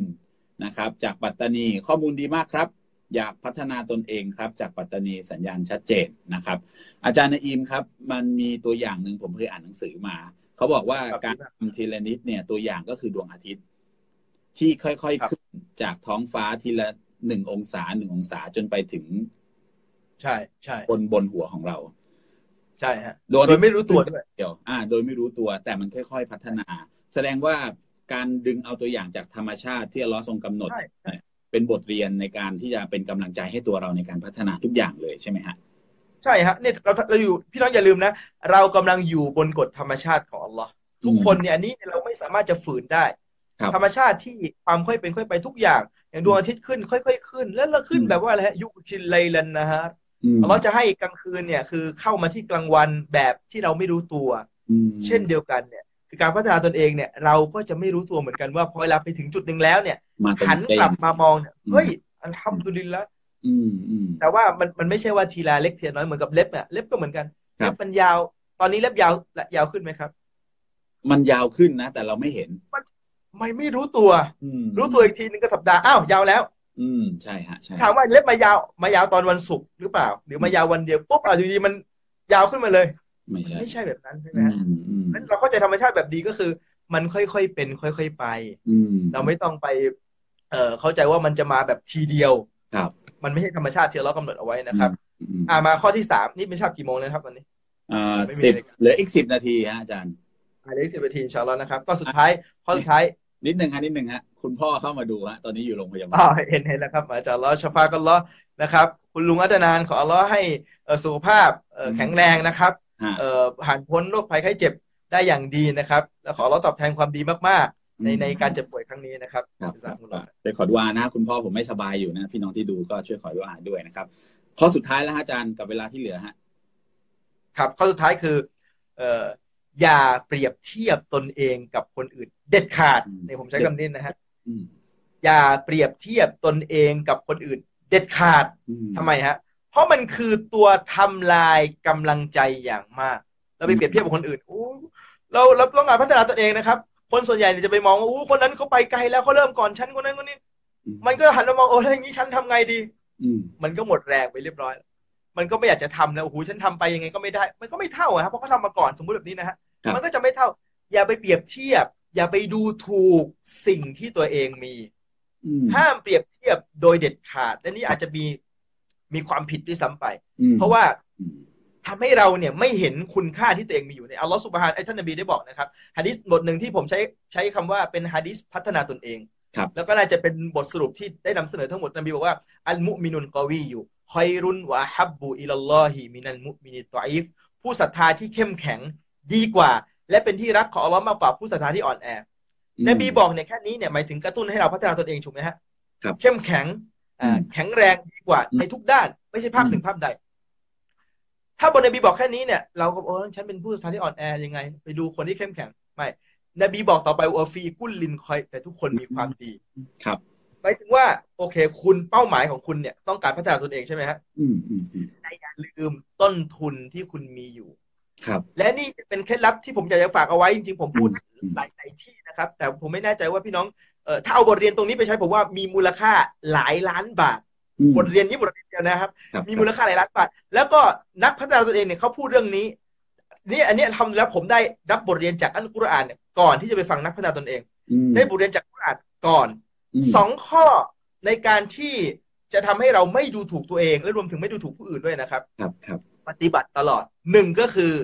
นะครับจากปัตตานีข้อมูลดีมากครับ อยากพัฒนาตนเองครับจากปัตตานีสัญญาณชัดเจนนะครับอาจารย์นาอีมครับมันมีตัวอย่างหนึ่งผมเคยอ่านหนังสือมาเขาบอกว่าการทำทีละนิดเนี่ยตัวอย่างก็คือดวงอาทิตย์ที่ค่อยๆขึ้นจากท้องฟ้าทีละ1 องศาจนไปถึงใช่บนหัวของเราใช่ฮะโดยไม่รู้ตัวด้วยโดยไม่รู้ตัวแต่มันค่อยๆพัฒนาแสดงว่าการดึงเอาตัวอย่างจากธรรมชาติที่อัลเลาะห์ทรงกำหนดเป็นบทเรียนในการที่จะเป็นกำลังใจให้ตัวเราในการพัฒนาทุกอย่างเลยใช่ไหมฮะใช่ฮะเนี่ยเราอยู่พี่น้องอย่าลืมนะเรากำลังอยู่บนกฎธรรมชาติของอัลเลาะห์ทุกคนเนี่ยอันนี้เราไม่สามารถจะฝืนได้ธรรมชาติที่ความค่อยเป็นค่อยไปทุกอย่างอย่างดวงอาทิตย์ขึ้นค่อยๆขึ้นแล้วเราขึ้นแบบว่าอะไรฮะยุคชินไลลันนะฮะอัลเลาะห์จะให้กลางคืนเนี่ยคือเข้ามาที่กลางวันแบบที่เราไม่รู้ตัวเช่นเดียวกันเนี่ยการพัฒนาตนเองเนี่ยเราก็จะไม่รู้ตัวเหมือนกันว่าพอเวลาไปถึงจุดหนึ่งแล้วเนี่ยหันกลับมามองเนี่ยเฮ้ยอัลฮัมดุลิลละห์แต่ว่ามันไม่ใช่ว่าทีละเล็กทีละน้อยเหมือนกับเล็บเนี่ยเล็บก็เหมือนกันเล็บมันยาวตอนนี้เล็บยาวขึ้นไหมครับมันยาวขึ้นนะแต่เราไม่เห็นมันไม่รู้ตัวรู้ตัวอีกทีนึงก็สัปดาห์อ้าวยาวแล้วใช่ฮะใช่ถามว่าเล็บมายาวตอนวันศุกร์หรือเปล่าหรือมายาววันเดียวปุ๊บอยู่ดีมันยาวขึ้นมาเลยไม่ใช่แบบนั้นใช่ไหมฮะนั้นเราเข้าใจธรรมชาติแบบดีก็คือมันค่อยๆเป็นค่อยๆไปเราไม่ต้องไปเข้าใจว่ามันจะมาแบบทีเดียวครับมันไม่ใช่ธรรมชาติที่เรากำหนดเอาไว้นะครับมาข้อที่3นี่ไม่ทราบกี่โมงแล้วครับตอนนี้10เหลืออีก10 นาทีฮะอาจารย์เหลืออีก10 นาทีอินชาอัลเลาะห์นะครับก็สุดท้ายข้อสุดท้ายนิดหนึ่งฮะคุณพ่อเข้ามาดูฮะตอนนี้อยู่โรงพยาบาลเห็นแล้วครับอาจารย์อัลเลาะห์ชฟาอัลเลาะห์นะครับคุณลุงอัตนานขออัลเลาะห์ให้สุขภาพแข็งแรงนะครับผ่านพ้นโรคภัยไข้เจ็บได้อย่างดีนะครับแล้วขออัลเลาะห์ตอบแทนความดีมากๆในการเจ็บป่วยครั้งนี้นะครับไปขอดุอานะคุณพ่อผมไม่สบายอยู่นะพี่น้องที่ดูก็ช่วยขอดุอาด้วยนะครับข้อสุดท้ายแล้วฮะอาจารย์กับเวลาที่เหลือฮะครับข้อสุดท้ายคืออย่าเปรียบเทียบตนเองกับคนอื่นเด็ดขาดในผมใช้คำนี้นะฮะอย่าเปรียบเทียบตนเองกับคนอื่นเด็ดขาดทำไมฮะเพราะมันคือตัวทำลายกำลังใจอย่างมากเราไปเปรียบเทียบกับคนอื่นเราต้องการพัฒนาตนเองนะครับคนส่วนใหญ่จะไปมองว่าคนนั้นเขาไปไกลแล้วเขาเริ่มก่อนฉันคนนั้นคนนี้มันก็หันมามองอะไรอย่างนี้ฉันทำไงดีมันก็หมดแรงไปเรียบร้อยมันก็ไม่อยากจะทำแล้วโอ้โหฉันทำไปยังไงก็ไม่ได้มันก็ไม่เท่าครับเพราะเขาทำมาก่อนสมมติแบบนี้นะฮะมันก็จะไม่เท่าอย่าไปเปรียบเทียบอย่าไปดูถูกสิ่งที่ตัวเองมีห้ามเปรียบเทียบโดยเด็ดขาดและนี่อาจจะมีความผิดที่ซ้ำไปเพราะว่าทำให้เราเนี่ยไม่เห็นคุณค่าที่ตัวเองมีอยู่ในอัลลอฮฺซุบฮานะฮูวะตะอาลาท่านนบีได้บอกนะครับหะดีษบทหนึ่งที่ผมใช้คำว่าเป็นหะดีษพัฒนาตนเองแล้วก็น่าจะเป็นบทสรุปที่ได้นำเสนอทั้งหมดนบีบอกว่าอัลมุมินุนกอวีอยู่คอยรุนวะฮับบูอิลลอฮิมินัลมุมินิตออิฟผู้ศรัทธาที่เข้มแข็งดีกว่าและเป็นที่รักของอัลลอฮ์มากกว่าผู้ศรัทธาที่อ่อนแอนบีบอกเนี่ยแค่นี้เนี่ยหมายถึงกระตุ้นให้เราพัฒนาตนเองถูกไหมฮะเข้มแข็งแข็งแรงดีกว่าในทุกด้านไม่ใช่ภาพหนึ่งภาพใดถ้าบนนบีบอกแค่นี้เนี่ยเราก็โอ้ฉันเป็นผู้ศรัทธาที่อ่อนแอยังไงไปดูคนที่เข้มแข็งไม่นบีบอกต่อไปว่าฟีกุลลินคอยแต่ทุกคนมีความดีครับหมายถึงว่าโอเคคุณเป้าหมายของคุณเนี่ยต้องการพัฒนาตนเองใช่ไหมฮะแต่อย่าลืมต้นทุนที่คุณมีอยู่ครับและนี่จะเป็นเคล็ดลับที่ผมอยากจะฝากเอาไว้จริงๆผมพูดหลายที่นะครับแต่ผมไม่แน่ใจว่าพี่น้องถ้าเอาบทเรียนตรงนี้ไปใช้ผมว่ามีมูลค่าหลายล้านบาทบทเรียนนี้บทเรียนเดียวนะครับมีมูลค่าหลายล้านบาทแล้วก็นักพัฒนาตนเองเนี่ยเขาพูดเรื่องนี้นี่อันนี้ทำแล้วผมได้รับบทเรียนจากอัลกุรอานก่อนที่จะไปฟังนักพัฒนาตนเองได้บทเรียนจากอัลกุรอานก่อน2 ข้อในการที่จะทำให้เราไม่ดูถูกตัวเองและรวมถึงไม่ดูถูกผู้อื่นด้วยนะครับปฏิบัติตลอด1ก็คือ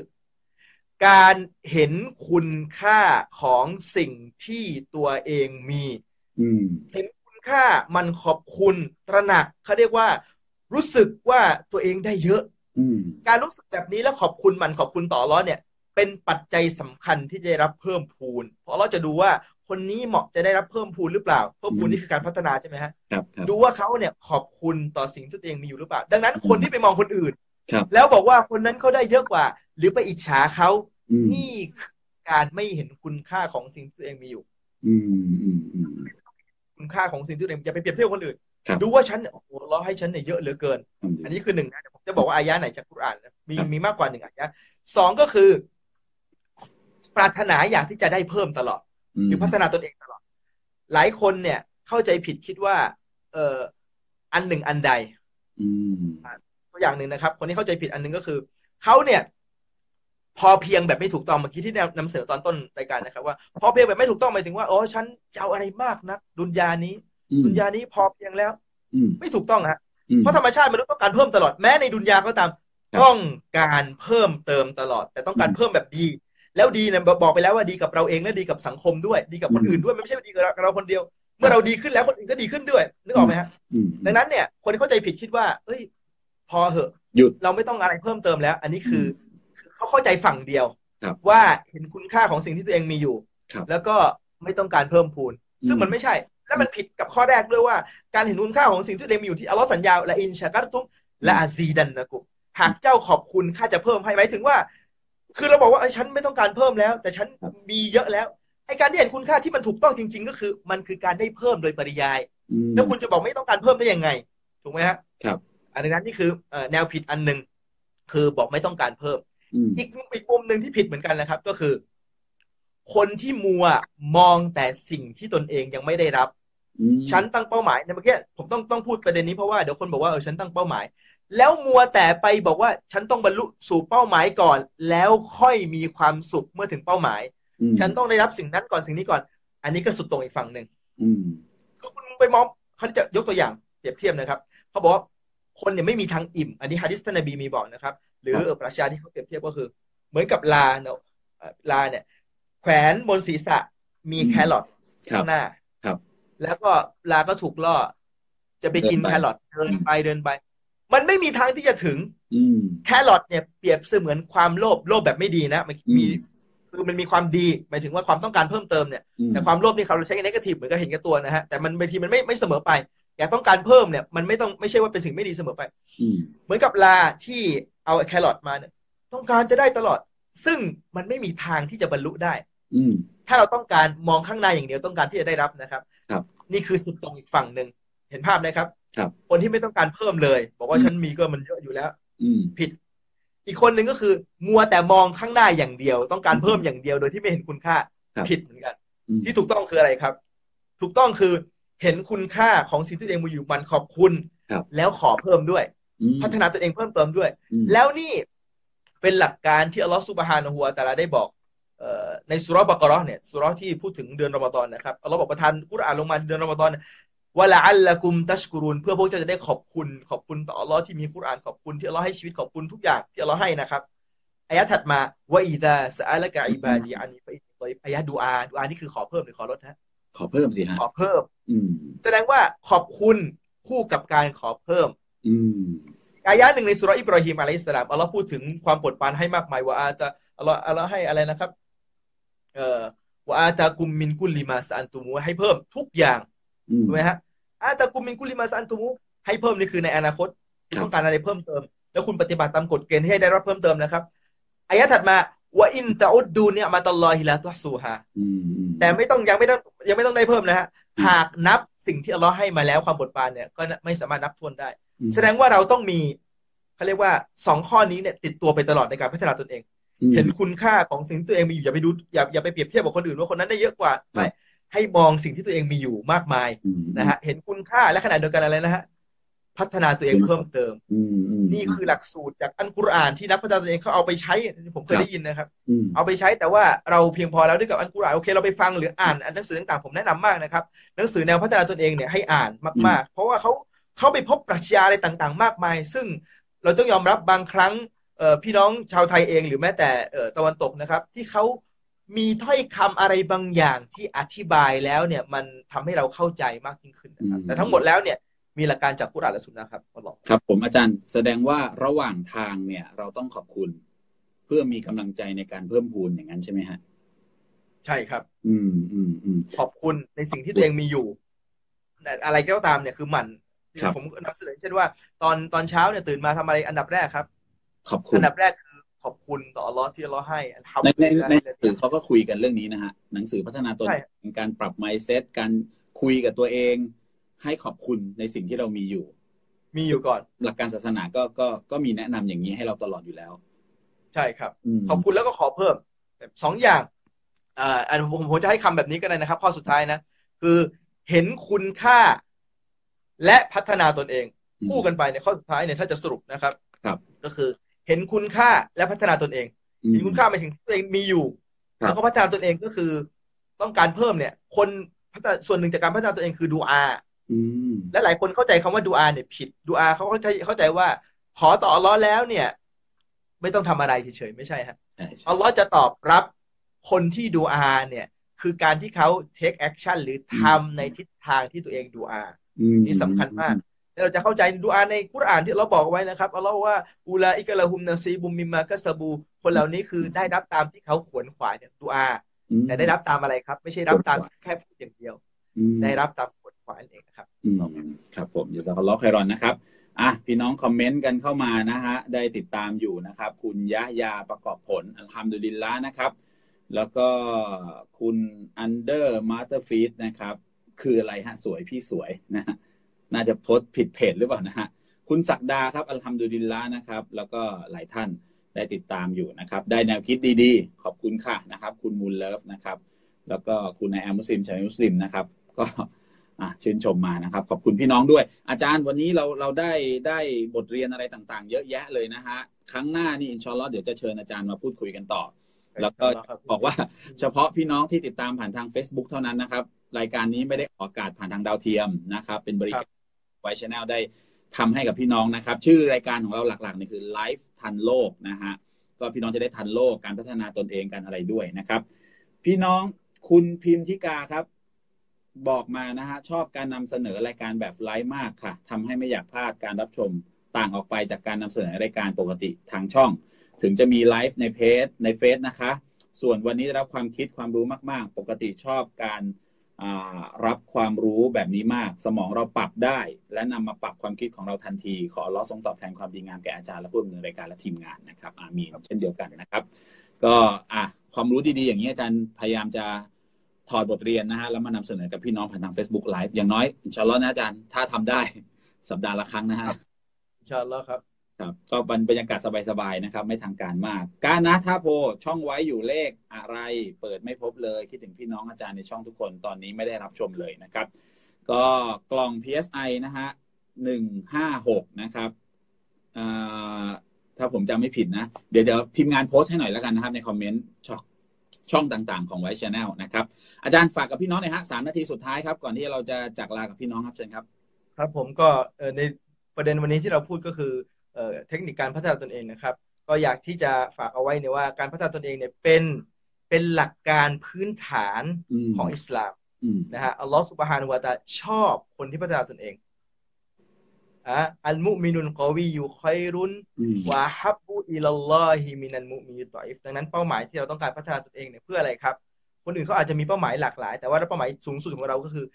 การเห็นคุณค่าของสิ่งที่ตัวเองมีเห็นคุณค่ามันขอบคุณตระหนักเขาเรียกว่ารู้สึกว่าตัวเองได้เยอะการรู้สึกแบบนี้แล้วขอบคุณมันขอบคุณต่ออัลเลาะห์เนี่ยเป็นปัจจัยสำคัญที่จะได้รับเพิ่มพูนเพราะอัลเลาะห์จะดูว่าคนนี้เหมาะจะได้รับเพิ่มพูนหรือเปล่าเพิ่มพูนนี่คือการพัฒนาใช่ไหมฮะดูว่าเขาเนี่ยขอบคุณต่อสิ่งที่ตัวเองมีอยู่หรือเปล่าดังนั้นคนที่ไปมองคนอื่นแล้วบอกว่าคนนั้นเขาได้เยอะกว่าหรือไปอิจฉาเขานี่การไม่เห็นคุณค่าของสิ่งที่ตัวเองมีอยู่คุณค่าของสิ่งที่ตัวเองอย่าไปเปรียบเทียบคนอื่นดูว่าฉันโอ้โหเราให้ฉันเนี่ยเยอะเหลือเกินอันนี้คือ1นะผมจะบอกว่าอายะไหนจากกุรอานมีมากกว่า1อายะ2ก็คือปรารถนาอยากที่จะได้เพิ่มตลอดหรือพัฒนาตนเองตลอดหลายคนเนี่ยเข้าใจผิดคิดว่า อันหนึ่งอันใดตัวอย่างหนึ่งนะครับคนที่เข้าใจผิดอันหนึ่งก็คือเขาเนี่ยพอเพียงแบบไม่ถูกต้องเมื่อกี้ที่นำเสนอตอนต้นรายการนะครับว่าพอเพียงแบบไม่ถูกต้องหมายถึงว่าอ๋อฉันจะเอาอะไรมากนักดุนยานี้ดุนยานี้พอเพียงแล้วไม่ถูกต้องฮะเพราะธรรมชาติมนุษย์ต้องการเพิ่มตลอดแม้ในดุนยาก็ตามต้องการเพิ่มเติมตลอดแต่ต้องการเพิ่มแบบดีแล้วดีเนี่ยบอกไปแล้วว่าดีกับเราเองและดีกับสังคมด้วยดีกับคนอื่นด้วยไม่ใช่ดีกับเราคนเดียวเมื่อเราดีขึ้นแล้วคนอื่นก็ดีขึ้นด้วยนึกออกไหมฮะดังนั้นเนี่ยคนที่เข้าใจผิดคิดว่าเอ้ยพอเหอะหยุดเราไม่ต้องอะไรเพิ่มเติมแล้วอันนี้คือเขาเข้าใจฝั่งเดียวว่าเห็นคุณค่าของสิ่งที่ตัวเองมีอยู่แล้วก็ไม่ต้องการเพิ่มพูนซึ่งมันไม่ใช่และมันผิดกับข้อแรกด้วยว่าการเห็นคุณค่าของสิ่งที่ตัวเองมีอยู่ที่อัลลอฮ์สัญญาละอินชะกัรตุมละอาซีดันนะกุหากเจ้าขอบคุณข้าจะเพิ่มให้หมายถึงว่าคือเราบอกว่าฉันไม่ต้องการเพิ่มแล้วแต่ฉันมีเยอะแล้วไอการที่เห็นคุณค่าที่มันถูกต้องจริงๆก็คือมันคือการได้เพิ่มโดยปริยายแล้วคุณจะบอกไม่ต้องการเพิ่มได้ยังไงถูกไหมฮะครับอันนั้นนี่คือแนวผิดอันหนึ่งคือบอกไม่ต้องการเพิ่มอีกมุมหนึ่งที่ผิดเหมือนกันนะครับก็คือคนที่มัวมองแต่สิ่งที่ตนเองยังไม่ได้รับฉันตั้งเป้าหมายในเมื่อกี้ผมต้องพูดประเด็นนี้เพราะว่าเดี๋ยวคนบอกว่าฉันตั้งเป้าหมายแล้วมัวแต่ไปบอกว่าฉันต้องบรรลุสู่เป้าหมายก่อนแล้วค่อยมีความสุขเมื่อถึงเป้าหมายฉันต้องได้รับสิ่งนั้นก่อนสิ่งนี้ก่อนอันนี้ก็สุดตรงอีกฝั่งหนึ่งคือคุณไปมองเขาจะยกตัวอย่างเปรียบเทียบนะครับเขาบอกว่าคนเนี่ยไม่มีทางอิ่มอันนี้ฮะดิษท่านนบีมีบอกนะครับหรือประชาที่เขาเปรียบเทียบก็คือเหมือนกับลาเนี่ยแขวนบนศีรษะมีแครอทข้างหน้าแล้วก็ลาก็ถูกล่อจะไปกินแครอทเดินไปมันไม่มีทางที่จะถึงแครอทเนี่ยเปรียบเสมือนความโลภแบบไม่ดีนะมันมีความดีหมายถึงว่าความต้องการเพิ่มเติมเนี่ยแต่ความโลภนี่เขาใช้ในเนกาทีฟเหมือนกับเห็นแก่ตัวนะฮะแต่มันบางทีมันไม่เสมอไปอยากต้องการเพิ่มเนี่ยมันไม่ใช่ว่าเป็นสิ่งไม่ดีเสมอไปเหมือนกับลาที่เอาแครอทมาเนี่ยต้องการจะได้ตลอดซึ่งมันไม่มีทางที่จะบรรลุได้ถ้าเราต้องการมองข้างในอย่างเดียวต้องการที่จะได้รับนะครับนี่คือสุดตรงอีกฝั่งหนึ่งเห็นภาพไหมครับคนที่ไม่ต้องการเพิ่มเลยบอกว่าฉันมีก็มันเยอะอยู่แล้วผิดอีกคนหนึ่งก็คือมัวแต่มองข้างหน้าอย่างเดียวต้องการเพิ่มอย่างเดียวโดยที่ไม่เห็นคุณค่าผิดเหมือนกันที่ถูกต้องคืออะไรครับถูกต้องคือเห็นคุณค่าของสิ่งที่ตัวเองมีอยู่มันขอบคุณแล้วขอเพิ่มด้วยพัฒนาตัวเองเพิ่มเติมด้วยแล้วนี่เป็นหลักการที่อัลลอฮฺซุบฮานะฮูวะตะอาลาได้บอกในซูเราะห์บะเกาะเราะห์เนี่ยซูเราะห์ที่พูดถึงเดือนรอมฎอนนะครับอัลลอฮฺบอกประทานกุรอานลงมาเดือนรอมฎอนวะละอัลละกุมตัชกุรุนเพื่อพวกเจ้าจะได้ขอบคุณต่ออัลลอฮ์ที่มีกุรอานขอบคุณที่อัลลอฮ์ให้ชีวิตขอบคุณทุกอย่างที่อัลลอฮ์ให้นะครับอายะห์ถัดมาวะอิซาซะอะละกะอิบาดีอันนีฟะอินนีกอรีบอายะห์ดุอานี่คือขอเพิ่มหรือขอลดฮะขอเพิ่มสิฮะขอเพิ่มแสดงว่าขอบคุณคู่กับการขอเพิ่มอายะห์หนึ่งในซูเราะห์อิบรอฮีมอะลัยฮิสสลามอัลลอฮ์พูดถึงความโปรดปรานให้มากมายวะอาตะอัลลอฮ์ให้อะไรนะครับวะอาตะกุมมินกุลลิมาซะอันตุมูให้เพิ่มทุกอย่างถูกมั้ยฮะอาตะกุมมินกุลลิมาซะอันตุมูให้เพิ่มนี่คือในอนาคตคุณต้องการอะไรเพิ่มเติมแล้วคุณปฏิบัติตามกฎเกณฑ์ให้ได้รับเพิ่มเติมนะครับอายะห์ถัดมาวะอินตะอุดดูนิอะมะตัลลอฮิลาตุฮซูฮาแต่ยังไม่ต้องได้เพิ่มนะฮะหากนับสิ่งที่อัลเลาะห์ให้มาแล้วความโปรดปรานเนี่ยก็ไม่สามารถนับถ้วนได้แสดงว่าเราต้องมีเขาเรียกว่า2ข้อนี้เนี่ยติดตัวไปตลอดในการพัฒนาตนเองเห็นคุณค่าของสิ่งตัวเองมีอยู่อย่าไปเปรียบเทียบกับคนอื่นว่าคนนั้นได้เยอะกว่าไม่ให้มองสิ่งที่ตัวเองมีอยู่มากมายนะฮะเห็นคุณค่าและขณะเดียวกันอะไรนะฮะพัฒนาตัวเองเพิ่มเติมนี่คือหลักสูตรจากอัลกุรอานที่นักพัฒนาตนเองเขาเอาไปใช้ผมเคยได้ยินนะครับเอาไปใช้แต่ว่าเราเพียงพอแล้วด้วยกับอัลกุรอานโอเคเราไปฟังหรืออ่านหนังสือต่างๆผมแนะนำมากนะครับหนังสือแนวพัฒนาตนเองเนี่ยให้อ่านมากๆเพราะว่าเขาไปพบปรัชญาอะไรต่างๆมากมายซึ่งเราต้องยอมรับบางครั้งพี่น้องชาวไทยเองหรือแม้แต่ตะวันตกนะครับที่เขามีถ้อยคำอะไรบางอย่างที่อธิบายแล้วเนี่ยมันทำให้เราเข้าใจมากยิ่งขึ้นนะครับแต่ทั้งหมดแล้วเนี่ยมีหลักการจากกุรอานและซุนนะห์ครับครับผมอาจารย์แสดงว่าระหว่างทางเนี่ยเราต้องขอบคุณเพื่อมีกำลังใจในการเพิ่มพูนอย่างนั้นใช่ไหมฮะใช่ครับขอบคุณในสิ่งที่ตัวเองมีอยู่อะไรก็ตามเนี่ยคือมันผมนำเสนอเช่นว่าตอนเช้าเนี่ยตื่นมาทำอะไรอันดับแรกครับขอบคุณอันดับแรกคือขอบคุณต่ออัลเลาะห์ที่อัลเลาะห์ให้ในหนังสือเขาก็คุยกันเรื่องนี้นะฮะหนังสือพัฒนาตนการปรับ mindset การคุยกับตัวเองให้ขอบคุณในสิ่งที่เรามีอยู่ก่อนหลักการศาสนาก็มีแนะนำอย่างนี้ให้เราตลอดอยู่แล้วใช่ครับขอบคุณแล้วก็ขอเพิ่มสองอย่างผมจะให้คำแบบนี้ก็ได้นะครับข้อสุดท้ายนะคือเห็นคุณค่า และพัฒนาตนเองคู่กันไปในข้อสุดท้ายเนี่ยถ้าจะสรุปนะครับก็คือเห็นคุณค่าและพัฒนาตนเองเห็นคุณค่าหมายถึงตัวเองมีอยู่แล้วก็พัฒนาตนเองก็คือต้องการเพิ่มเนี่ยคนส่วนหนึ่งจากการพัฒนาตนเองคือดูอาและหลายคนเข้าใจคำว่าดูอาเนี่ยผิดดูอาเขาเข้าใจว่าขอต่ออัลเลาะห์แล้วเนี่ยไม่ต้องทำอะไรเฉยๆไม่ใช่ฮะอัลเลาะห์จะตอบรับคนที่ดูอาเนี่ยคือการที่เขา take action หรือทำในทิศทางที่ตัวเองดูอานี่สำคัญมากเราจะเข้าใจดูอาในกุรอานที่เราบอกไว้นะครับอัลเลาะห์ว่าอูลาอิกะละฮุมนาซีบุมมิมมากะซะบูคนเหล่านี้คือได้รับตามที่เขาขวนขวายเนี่ยดูอาแต่ได้รับตามอะไรครับไม่ใช่รับตามแค่พูดอย่างเดียวได้รับตามขวนขวายเองครับครับผมอย่าสักอัลเลาะห์ไครอนนะครับอ่ะพี่น้องคอมเมนต์กันเข้ามานะฮะได้ติดตามอยู่นะครับคุณยะยาประกอบผลอัลฮัมดุลิลละห์นะครับแล้วก็คุณอันเดอร์มาสเตอร์ฟีดนะครับคืออะไรฮะสวยพี่สวยนะน่าจะโพสผิดเพจหรือเปล่านะฮะคุณศักดาครับอัลฮัมดุลิลละห์นะครับแล้วก็หลายท่านได้ติดตามอยู่นะครับได้แนวคิดดีๆขอบคุณค่ะนะครับคุณมูลเลิฟนะครับแล้วก็คุณนายแอมมุสลิมชาวมุสลิมนะครับก็ชื่นชมมานะครับขอบคุณพี่น้องด้วยอาจารย์วันนี้เราได้บทเรียนอะไรต่างๆเยอะแยะเลยนะฮะครั้งหน้านี่อินชาอัลเลาะห์เดี๋ยวจะเชิญอาจารย์มาพูดคุยกันต่อแล้วก็บอกว่าเฉพาะพี่น้องที่ติดตามผ่านทาง Facebook เท่านั้นนะครับรายการนี้ไม่ได้ออกอากาศผ่านทางดาวเทียมนะครับเป็นบริการไวชแนลได้ทำให้กับพี่น้องนะครับชื่อรายการของเราหลักๆนี่คือไลฟ์ทันโลกนะฮะก็พี่น้องจะได้ทันโลกการพัฒนาตนเองกันอะไรด้วยนะครับพี่น้องคุณพิมธิกาครับบอกมานะฮะชอบการนำเสนอรายการแบบไลฟ์มากค่ะทำให้ไม่อยากพลาดการรับชมต่างออกไปจากการนำเสนอรายการปกติทางช่องถึงจะมีไลฟ์ในเพจในเฟซนะคะส่วนวันนี้ได้รับความคิดความรู้มากๆปกติชอบการรับความรู้แบบนี้มากสมองเราปรับได้และนำมาปรับความคิดของเราทันทีขออัลเลาะห์ทรงตอบแทนความดีงามแก่อาจารย์และผู้ดำเนินรายการและทีมงานนะครับอามีนเช่นเดียวกันนะครับก็ความรู้ดีๆอย่างนี้อาจารย์พยายามจะถอดบทเรียนนะฮะแล้วมานำเสนอกับพี่น้องผ่านทาง Facebook Live อย่างน้อยอินชาอัลเลาะห์นะอาจารย์ถ้าทำได้สัปดาห์ละครั้งนะฮะอินชาอัลเลาะห์ครับครับก็บรรยากาศสบายๆนะครับไม่ทางการมากกานะท่าโพช่องไว้อยู่เลขอะไรเปิดไม่พบเลยคิดถึงพี่น้องอาจารย์ในช่องทุกคนตอนนี้ไม่ได้รับชมเลยนะครับก็กล่อง PSI นะฮะ156นะครับถ้าผมจำไม่ผิดนะเดี๋ยวทีมงานโพสต์ให้หน่อยแล้วกันนะครับในคอมเมนต์ช่องต่างๆของไวชแนลนะครับอาจารย์ฝากกับพี่น้องหน่อยฮะ3 นาทีสุดท้ายครับก่อนที่เราจะจากลากับพี่น้องครับเชิญครับครับผมก็ในประเด็นวันนี้ที่เราพูดก็คือเทคนิคการพัฒนาตนเองนะครับก็อยากที่จะฝากเอาไว้เนี่ยว่าการพัฒนาตนเองเนี่ยเป็นหลักการพื้นฐานของอิสลามนะฮะอัลลอฮฺซุบฮานะฮูวะตะอาลาชอบคนที่พัฒนาตนเองอัลมุมินุนกอวียูคอยรุนวะฮับบุอิลลอฮิมินันมุมินตออิฟดังนั้นเป้าหมายที่เราต้องการพัฒนาตนเองเนี่ยเพื่ออะไรครับคนอื่นเขาอาจจะมีเป้าหมายหลากหลายแต่ว่าเป้าหมายสูงสุดของเราก็คือ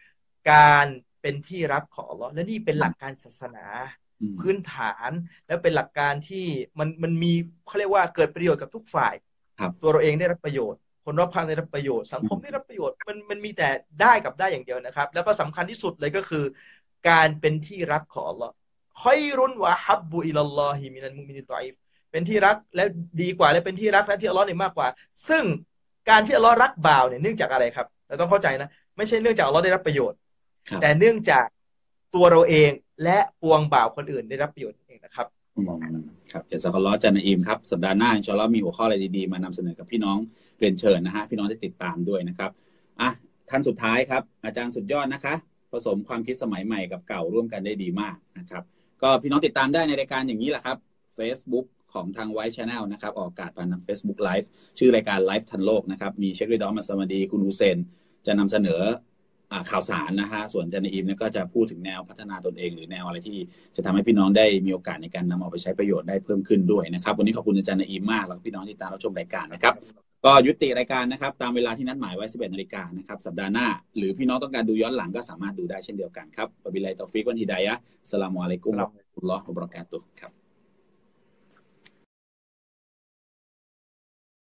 การเป็นที่รักของอัลลอฮฺและนี่เป็นหลักการศาสนาพื้นฐานแล้วเป็นหลักการที่มันมีเขาเรียกว่าเกิดประโยชน์กับทุกฝ่ายตัวเราเองได้รับประโยชน์คนรอบข้างได้รับประโยชน์สังคมได้รับประโยชน์มันมีแต่ได้กับได้อย่างเดียวนะครับแล้วก็สำคัญที่สุดเลยก็คือการเป็นที่รักของอัลลอฮ์คอยรุนวะฮับบุอิลลอฮิมินันมุมินตออิฟเป็นที่รักและดีกว่าและเป็นที่รักและที่อัลลอฮ์เนี่ยมากกว่าซึ่งการที่อัลลอฮ์รักบ่าวเนี่ยเนื่องจากอะไรครับเราต้องเข้าใจนะไม่ใช่เนื่องจากอัลลอฮ์ได้รับประโยชน์แต่เนื่องจากตัวเราเองและปวงบ่าวคนอื่นได้รับประโยชน์เองนะครับครับเดี๋ยวสักอัลเลาะห์อาจารย์นาอีมครับสัปดาห์หน้าอินชาอัลเลาะห์มีหัวข้ออะไรดีๆมานำเสนอกับพี่น้องเรียนเชิญนะฮะพี่น้องได้ติดตามด้วยนะครับท่านสุดท้ายครับอาจารย์สุดยอดนะคะผสมความคิดสมัยใหม่กับเก่าร่วมกันได้ดีมากนะครับก็พี่น้องติดตามได้ในรายการอย่างนี้แหละครับ Facebook ของทางไวชแนลนะครับออกอากาศผ่านทาง Facebook Live ชื่อรายการ Live ทันโลกนะครับมีเชคริดอมมาสมาดีคุณอุเซนจะนำเสนอข่าวสารนะฮะส่วนอาจารย์นาอีมเนี่ยก็จะพูดถึงแนวพัฒนาตนเองหรือแนวอะไรที่จะทำให้พี่น้องได้มีโอกาสในการนำเอาไปใช้ประโยชน์ได้เพิ่มขึ้นด้วยนะครับวันนี้ขอบคุณอาจารย์นาอีมมากแล้วพี่น้องที่ตามรับชมรายการนะครับก็ยุติรายการนะครับตามเวลาที่นัดหมายไว้ 11 นาฬิกานะครับสัปดาห์หน้าหรือพี่น้องต้องการดูย้อนหลังก็สามารถดูได้เช่นเดียวกันครับบิลลาฮิตอฟิกวัลฮิดายะฮ์อัสสลามุอะลัยกุมวะเราะห์มะตุลลอฮิวะบะเราะกาตุฮ์ครับ